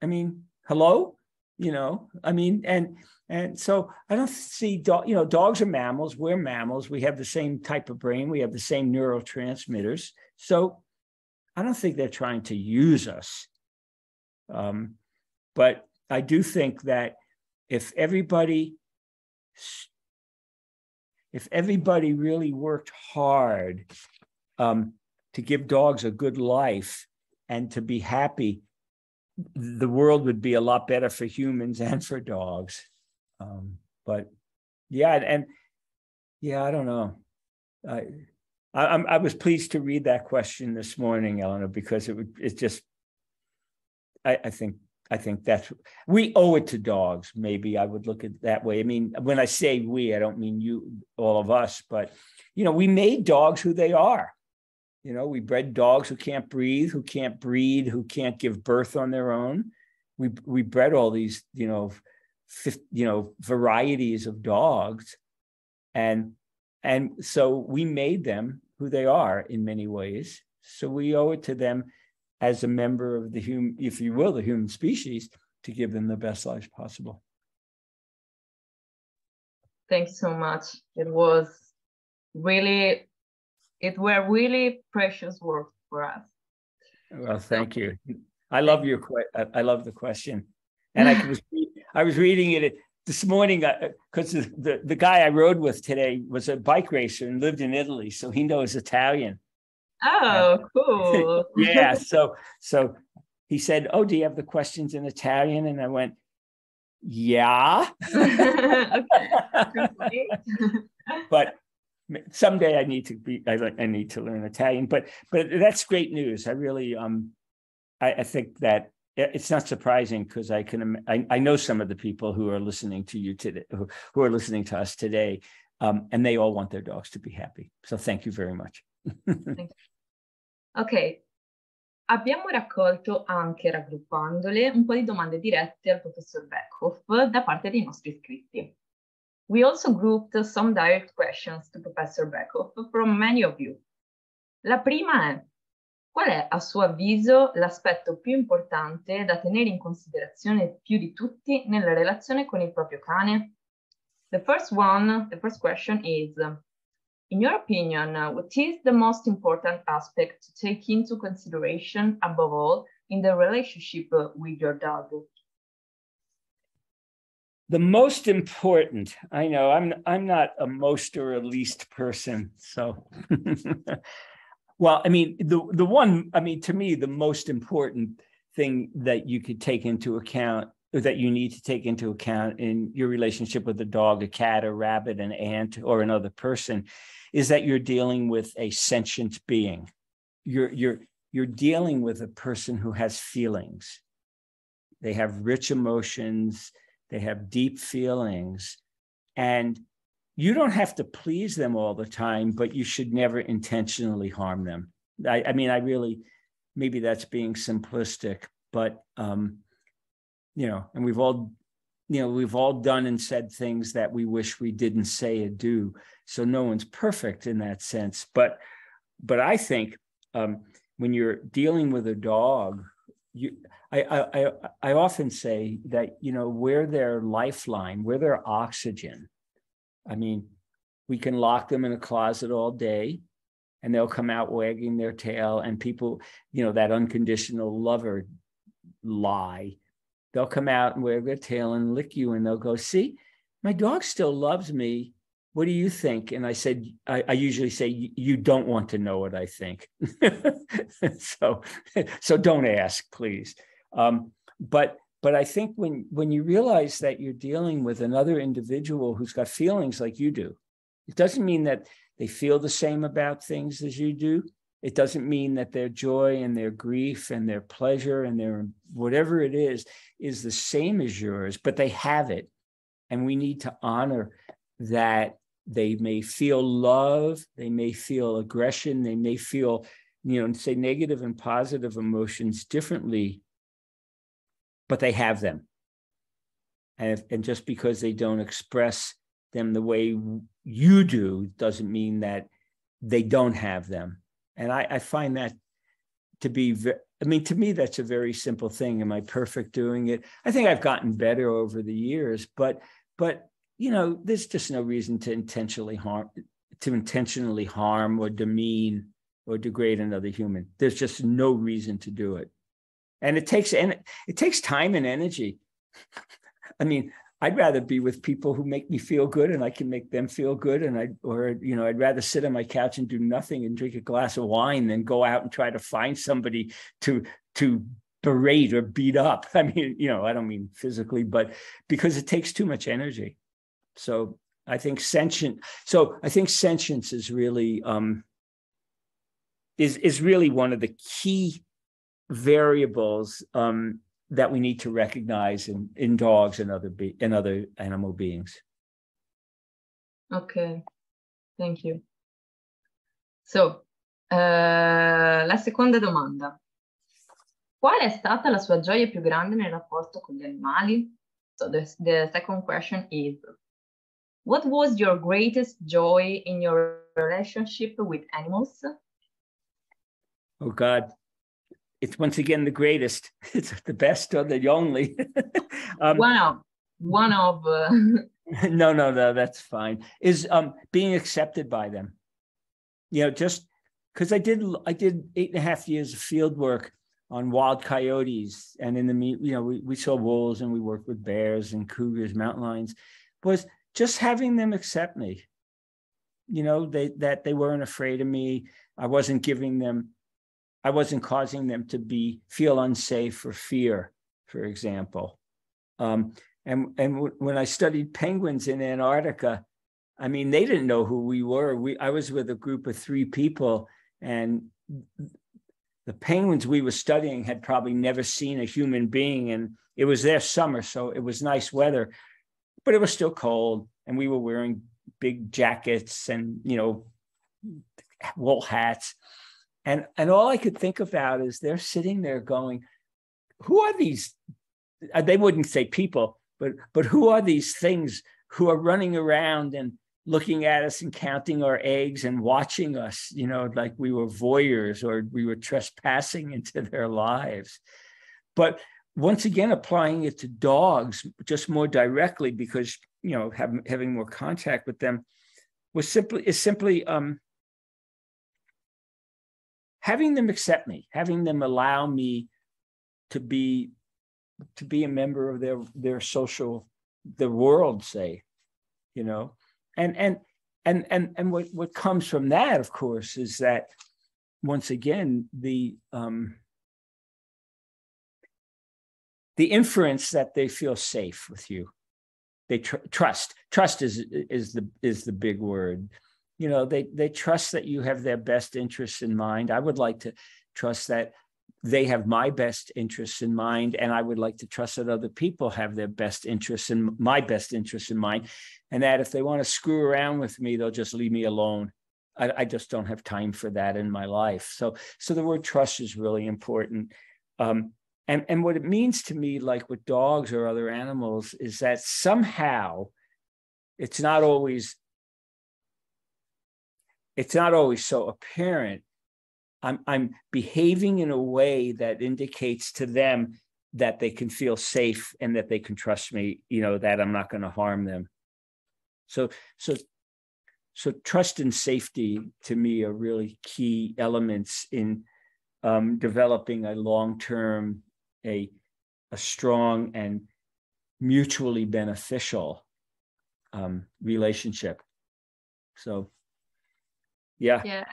I mean, hello, you know, I mean, and and so I don't see, do- you know, dogs are mammals. We're mammals. We have the same type of brain. We have the same neurotransmitters. So I don't think they're trying to use us. Um, but I do think that if everybody st- If everybody really worked hard um, to give dogs a good life and to be happy, the world would be a lot better for humans and for dogs. Um, but yeah, and yeah, I don't know. I, I, I was pleased to read that question this morning, Eleanor, because it would, it's just, I, I think, I think that's, we owe it to dogs. Maybe I would look at it that way. I mean, when I say we, I don't mean you, all of us, but, you know, we made dogs who they are. You know, we bred dogs who can't breathe, who can't breed, who can't give birth on their own. we we bred all these, you know, fifty, you know, varieties of dogs, and and so we made them who they are in many ways. So we owe it to them as a member of the human, if you will, the human species, to give them the best life possible. Thanks so much. It was really, it were really precious words for us. Well, thank you. I love your, I love the question. And I was, I was reading it this morning, because the, the guy I rode with today was a bike racer and lived in Italy, so he knows Italian. Oh, uh, cool. Yeah, so so he said, oh, do you have the questions in Italian? And I went, yeah. Okay. But someday I need to be, I, I need to learn Italian, but but that's great news. I really, um, I, I think that it's not surprising, because I can, I, I know some of the people who are listening to you today, who, who are listening to us today, um, and they all want their dogs to be happy. So thank you very much. Thank you. Okay. Abbiamo raccolto, anche raggruppandole, un po' di domande dirette al professor Bekoff da parte dei nostri iscritti. We also grouped some direct questions to Professor Bekoff from many of you. La prima è: qual è, a suo avviso, l'aspetto più importante da tenere in considerazione più di tutti nella relazione con il proprio cane? The first one, the first question is, in your opinion, what is the most important aspect to take into consideration, above all, in the relationship with your dog? The most important, I know, I'm, I'm not a most or a least person, so... Well, I mean, the, the one, I mean, to me, the most important thing that you could take into account, or that you need to take into account in your relationship with a dog, a cat, a rabbit, an ant, or another person, is that you're dealing with a sentient being. You're, you're, you're dealing with a person who has feelings. They have rich emotions. They have deep feelings. And you don't have to please them all the time, but you should never intentionally harm them. I, I mean, I really, maybe that's being simplistic, but, um, you know, and we've all, you know, we've all done and said things that we wish we didn't say or do. So no one's perfect in that sense. But, but I think um, when you're dealing with a dog, you, I, I, I, I often say that, you know, we're their lifeline, we're their oxygen. I mean, we can lock them in a closet all day and they'll come out wagging their tail, and people, you know, that unconditional lover lie, they'll come out and wag their tail and lick you, and they'll go, see, my dog still loves me. What do you think? And I said, I, I usually say, you don't want to know what I think. so, so don't ask, please. Um, but But I think when, when you realize that you're dealing with another individual who's got feelings like you do, it doesn't mean that they feel the same about things as you do. It doesn't mean that their joy and their grief and their pleasure and their whatever it is, is the same as yours, but they have it. And we need to honor that they may feel love, they may feel aggression, they may feel, you know, say negative and positive emotions differently, but they have them. And, if, and just because they don't express them the way you do doesn't mean that they don't have them. And I, I find that to be, very, I mean, to me, that's a very simple thing. Am I perfect doing it? I think I've gotten better over the years, but, but you know, there's just no reason to intentionally harm, to intentionally harm or demean or degrade another human. There's just no reason to do it. And it takes and it takes time and energy. I mean, I'd rather be with people who make me feel good and I can make them feel good. And I, or, you know, I'd rather sit on my couch and do nothing and drink a glass of wine than go out and try to find somebody to, to berate or beat up. I mean, you know, I don't mean physically, but because it takes too much energy. So I think sentient, so I think sentience is really, um, is, is really one of the key variables um, that we need to recognize in, in dogs and other be and other animal beings. Okay, thank you. So, uh, la seconda domanda. Qual è stata la sua gioia più grande nel rapporto con gli animali? So the, the second question is, what was your greatest joy in your relationship with animals? Oh God, it's once again the greatest. It's the best or the only. um, one of, one of. Uh... no, no, no, that's fine. Is um, being accepted by them. You know, just because I did, I did eight and a half years of field work on wild coyotes, and in the meat, you know, we, we saw wolves and we worked with bears and cougars, mountain lions, was just having them accept me. You know, they that they weren't afraid of me. I wasn't giving them, I wasn't causing them to be feel unsafe or fear, for example. Um, and and w when I studied penguins in Antarctica, I mean, they didn't know who we were. We I was with a group of three people, and the penguins we were studying had probably never seen a human being, and it was their summer, so it was nice weather, but it was still cold, and we were wearing big jackets and, you know, wool hats. And, and all I could think about is they're sitting there going, who are these? They wouldn't say people, but, but who are these things who are running around and looking at us and counting our eggs and watching us, you know, like we were voyeurs or we were trespassing into their lives. But once again, applying it to dogs just more directly, because, you know, have, having more contact with them was simply, is simply um, having them accept me, having them allow me to be, to be a member of their, their social, the world, say, you know. And and and and and what, what comes from that, of course, is that once again the um, the inference that they feel safe with you, they tr trust. Trust is is the is the big word. You know, they they trust that you have their best interests in mind. I would like to trust that they have my best interests in mind, and I would like to trust that other people have their best interests and my best interests in mind, and that if they want to screw around with me, they'll just leave me alone. I, I just don't have time for that in my life. So, so the word trust is really important, um, and and what it means to me, like with dogs or other animals, is that somehow it's not always it's not always so apparent. I'm, I'm behaving in a way that indicates to them that they can feel safe and that they can trust me, you know, that I'm not going to harm them. So, so, so trust and safety to me are really key elements in um, developing a long-term, a, a strong and mutually beneficial um, relationship. So, yeah. Yeah.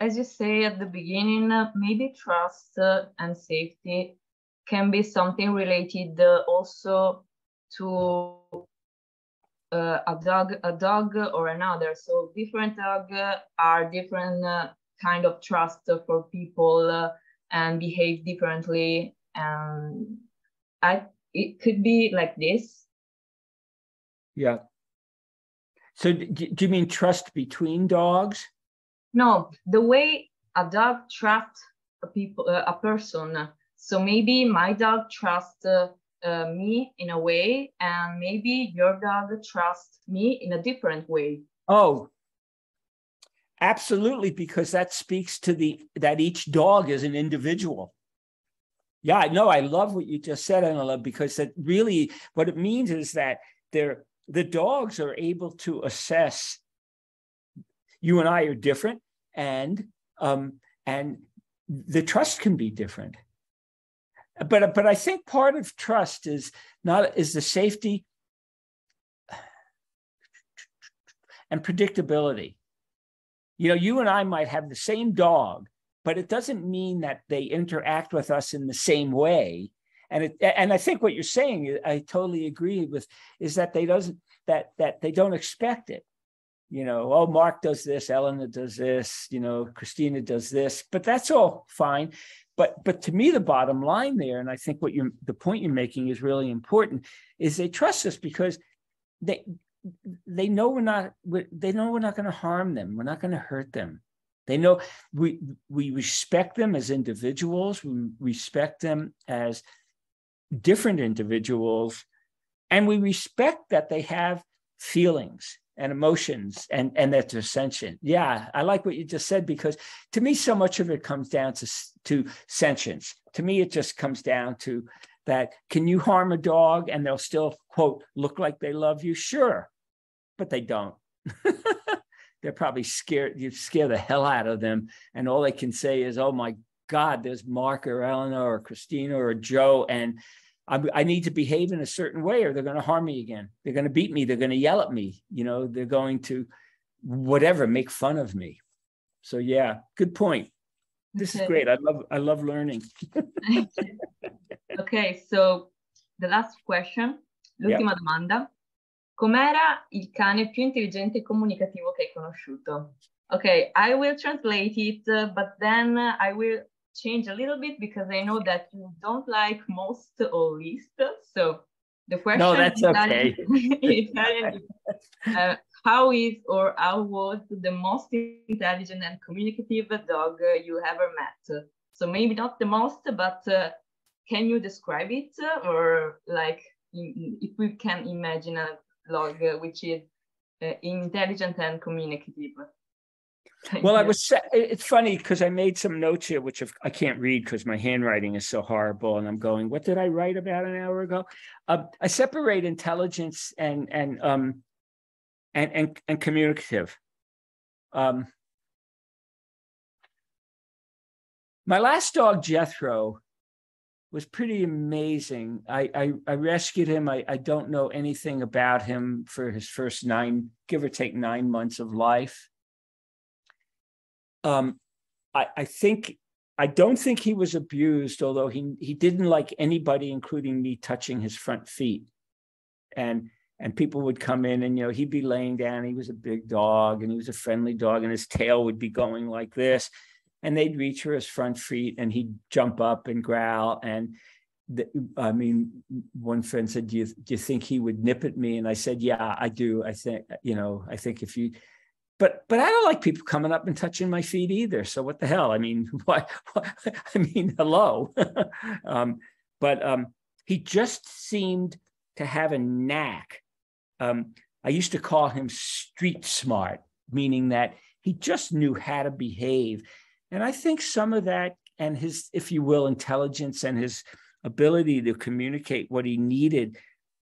As you say at the beginning, maybe trust and safety can be something related also to a dog, a dog or another. So different dogs are different kind of trust for people and behave differently. And I, it could be like this. Yeah. So do you mean trust between dogs? No, the way a dog trusts a people, uh, a person. So maybe my dog trusts uh, uh, me in a way, and maybe your dog trusts me in a different way. Oh, absolutely, because that speaks to the that each dog is an individual. Yeah, no, I love what you just said, Anila, because that really what it means is that they're the dogs are able to assess. You and I are different, and um, and the trust can be different. But but I think part of trust is not is the safety and predictability. You know, you and I might have the same dog, but it doesn't mean that they interact with us in the same way. And it, and I think what you're saying, I totally agree with, is that they doesn't that that they don't expect it. You know, oh, Mark does this, Elena does this, you know, Christina does this, but that's all fine. But but to me, the bottom line there, and I think what you're, the point you're making is really important, is they trust us because they they know we're not, they know we're not going to harm them. We're not going to hurt them. They know we, we respect them as individuals. We respect them as different individuals. And we respect that they have feelings and emotions and, and that they're sentient. Yeah, I like what you just said, because to me, so much of it comes down to, to sentience. To me, it just comes down to that, can you harm a dog and they'll still, quote, look like they love you? Sure, but they don't. They're probably scared. You scare the hell out of them. And all they can say is, oh my God, there's Mark or Eleanor or Christina or Joe. And I'm, I need to behave in a certain way or they're going to harm me again. They're going to beat me. They're going to yell at me. You know, they're going to whatever, make fun of me. So yeah, good point. This is great. I love, I love learning. Ok, so the last question, l'ultima yeah. domanda. Com'era il cane più intelligente e comunicativo che hai conosciuto? Okay, I will translate it, uh, but then uh, I will change a little bit because I know that you don't like most or least. So the question no, that's is okay. Italian, uh, how is or how was the most intelligent and communicative dog you ever met? So maybe not the most, but uh, can you describe it? Or like if we can imagine a dog which is uh, intelligent and communicative. Well, I was, it's funny because I made some notes here, which I can't read because my handwriting is so horrible. And I'm going, what did I write about an hour ago? Uh, I separate intelligence and, and, um, and, and, and communicative. Um, my last dog, Jethro, was pretty amazing. I, I, I rescued him. I, I don't know anything about him for his first nine, give or take nine months of life. Um, I, I think, I don't think he was abused, although he, he didn't like anybody, including me, touching his front feet. And, and people would come in and, you know, he'd be laying down. He was a big dog and he was a friendly dog and his tail would be going like this and they'd reach for his front feet and he'd jump up and growl. And the, I mean, one friend said, do you, do you think he would nip at me? And I said, yeah, I do. I think, you know, I think if you, But but I don't like people coming up and touching my feet either. So what the hell? I mean, why? why I mean, hello. um, but um, he just seemed to have a knack. Um, I used to call him street smart, meaning that he just knew how to behave. And I think some of that and his, if you will, intelligence and his ability to communicate what he needed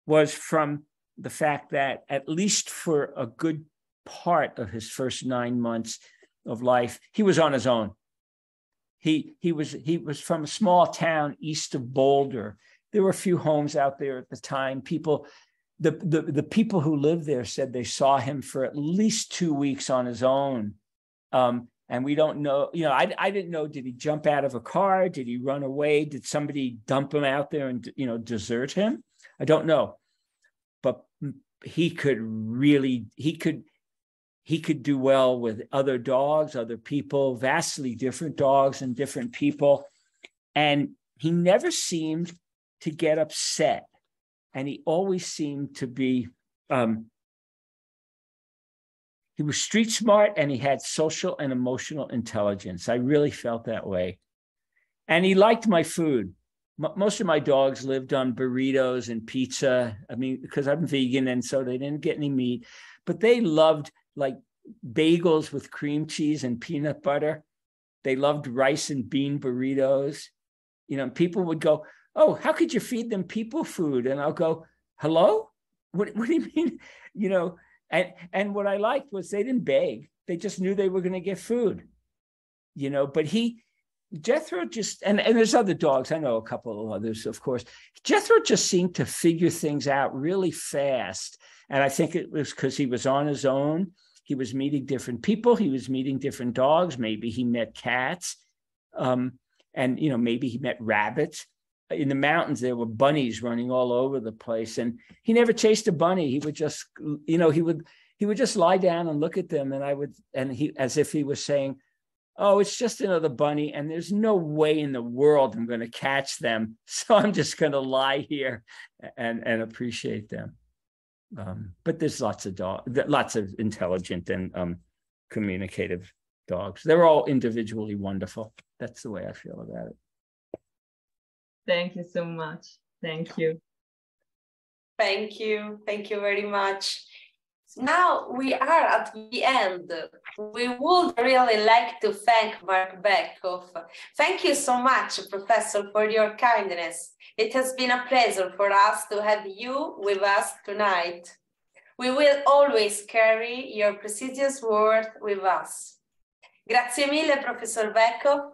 was from the fact that at least for a good part of his first nine months of life, he was on his own. He he was he was from a small town east of Boulder. There were a few homes out there at the time. People, the the, the people who lived there said they saw him for at least two weeks on his own. Um, and we don't know, you know, I I didn't know, did he jump out of a car? Did he run away? Did somebody dump him out there and, you know, desert him? I don't know. But he could really, he could He could do well with other dogs, other people, vastly different dogs and different people. And he never seemed to get upset. And he always seemed to be, um, he was street smart and he had social and emotional intelligence. I really felt that way. And he liked my food. Most of my dogs lived on burritos and pizza. I mean, because I'm vegan and so they didn't get any meat, but they loved like bagels with cream cheese and peanut butter. They loved rice and bean burritos. You know, people would go, oh, how could you feed them people food? And I'll go, hello? What, what do you mean? You know, and, and what I liked was they didn't beg. They just knew they were going to get food, you know, but he, Jethro just, and, and there's other dogs. I know a couple of others, of course. Jethro just seemed to figure things out really fast. And I think it was because he was on his own. He was meeting different people. He was meeting different dogs. Maybe he met cats. Um, and, you know, maybe he met rabbits. In the mountains, there were bunnies running all over the place. And he never chased a bunny. He would just, you know, he would, he would just lie down and look at them. And I would, and he, as if he was saying, oh, it's just another bunny. And there's no way in the world I'm going to catch them. So I'm just going to lie here and, and appreciate them. Um, but there's lots of dog, lots of intelligent and um, communicative dogs. They're all individually wonderful. That's the way I feel about it. Thank you so much. Thank you. Thank you. Thank you very much. Now we are at the end. We would really like to thank Mark Bekoff. Thank you so much, Professor, for your kindness. It has been a pleasure for us to have you with us tonight. We will always carry your prestigious word with us. Grazie mille, Professor Bekoff.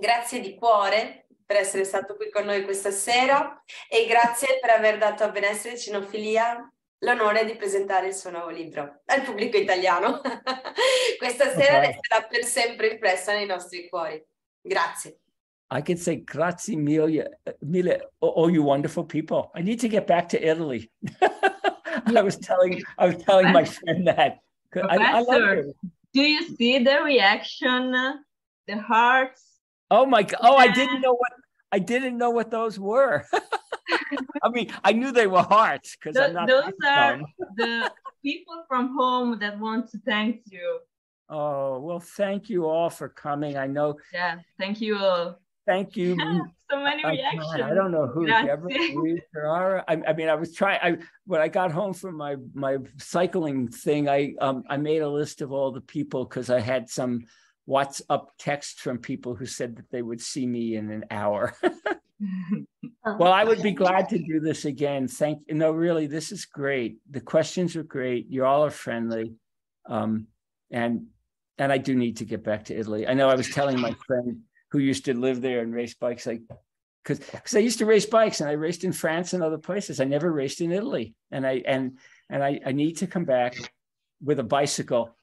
Grazie di cuore per essere stato qui con noi questa sera e grazie per aver dato a Benessere Cinofilia l'onore di presentare il suo nuovo libro al pubblico italiano. Questa sera okay. resterà per sempre impressa nei nostri cuori. Grazie. I can say grazie mille, mille, oh, you wonderful people. I need to get back to Italy. I was telling, I was telling my friend that. I, I love her. Do you see the reaction, the hearts? Oh my God! Oh, I didn't know what I didn't know what those were. I mean, I knew they were hearts because I'm not. Those are the people from home that want to thank you. Oh, well, thank you all for coming. I know. Yeah, thank you all. Thank you. Yeah, so many oh, reactions. God, I don't know who. Deborah, I, I mean, I was trying. I when I got home from my my cycling thing, I um I made a list of all the people because I had some WhatsApp texts from people who said that they would see me in an hour. Well, I would be glad to do this again. Thank you. No, really, this is great. The questions are great. You all are friendly. Um, and and I do need to get back to Italy. I know I was telling my friend who used to live there and race bikes, like, because because I used to race bikes and I raced in France and other places. I never raced in Italy. And I and and I, I need to come back with a bicycle.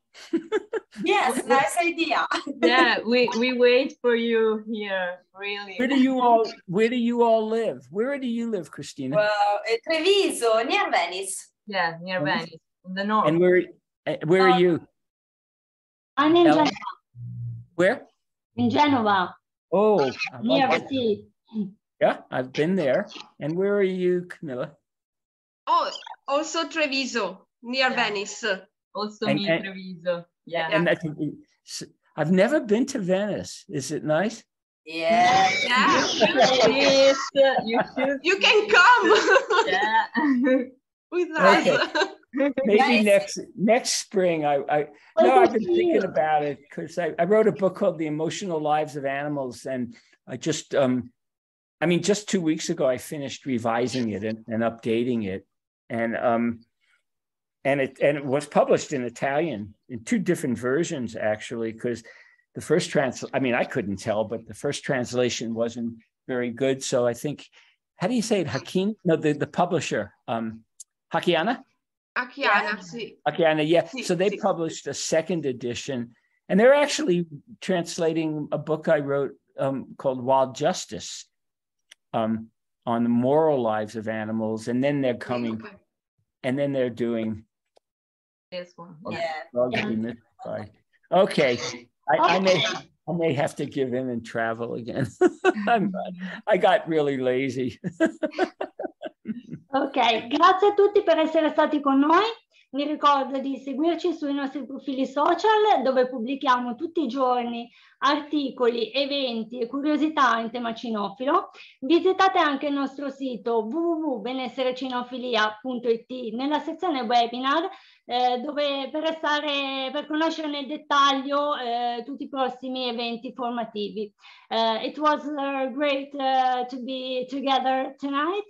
Yes, nice idea. Yeah, we we wait for you here, really. Where do you all where do you all live? Where do you live, Christina? Well, uh, Treviso, near Venice. Yeah, near Venice, in the north. And where where um, are you? I'm in Genoa. Where? In Genoa. Oh, near the sea. Yeah, I've been there. And where are you, Camilla? Oh, also Treviso, near yeah. Venice. Also me, Treviso. Yeah. And that's, I've never been to Venice. Is it nice? Yeah. yeah. You, should, you, should, you can come. Yeah. With us. Okay. Maybe nice. next next spring. I, I no, I've been thinking about it because I, I wrote a book called The Emotional Lives of Animals. And I just um I mean just two weeks ago I finished revising it and, and updating it. And um And it, and it was published in Italian in two different versions, actually, because the first translation, I mean, I couldn't tell, but the first translation wasn't very good. So I think, how do you say it, Hakiana? No, the, the publisher, um, Hakiana? Hakiana, si. Hakiana, yeah. Si, so they si. published a second edition. And they're actually translating a book I wrote um, called Wild Justice um, on the moral lives of animals. And then they're coming, and then they're doing... This one. Yeah. Okay. I, I may I may have to give in and travel again. I'm not, I got really lazy. Ok, grazie a tutti per essere stati con noi. Mi ricordo di seguirci sui nostri profili social dove pubblichiamo tutti i giorni articoli, eventi e curiosità in tema cinofilo. Visitate anche il nostro sito w w w punto benessere cinofilia punto i t nella sezione webinar eh, dove per, restare, per conoscere nel dettaglio eh, tutti I prossimi eventi formativi. Uh, it was uh, great uh, to be together tonight.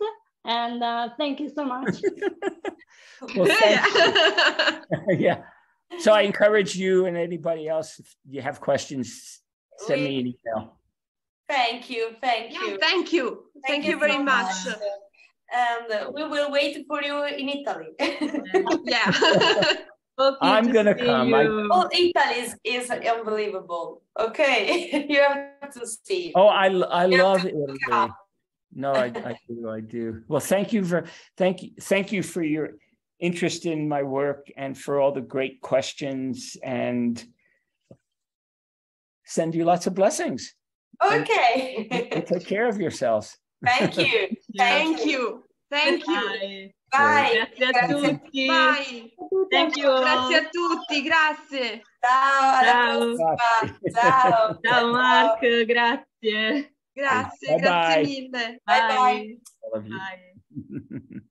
And uh, thank you so much. Well, thank you. Yeah. So I encourage you and anybody else, if you have questions, send we, me an email. Thank you. Thank you. Yeah, thank you. Thank, thank you, you very so much. much. And uh, we will wait for you in Italy. Yeah. Okay, I'm going to come. I... Oh, Italy is, is unbelievable. Okay. You have to see. Oh, I, I you love Italy. Come. No, I, I do. I do. Well, thank you for thank you thank you for your interest in my work and for all the great questions and send you lots of blessings. Okay. And, and take care of yourselves. Thank you. Thank you. Thank you. Thank you. Vai, grazie a tutti. Vai. Thank you. Grazie a tutti, grazie. Ciao, alla ciao. Prossima. Ciao. Ciao Mark, ciao. Grazie. Grazie, bye grazie bye. Mille. Bye bye. Bye. Bye.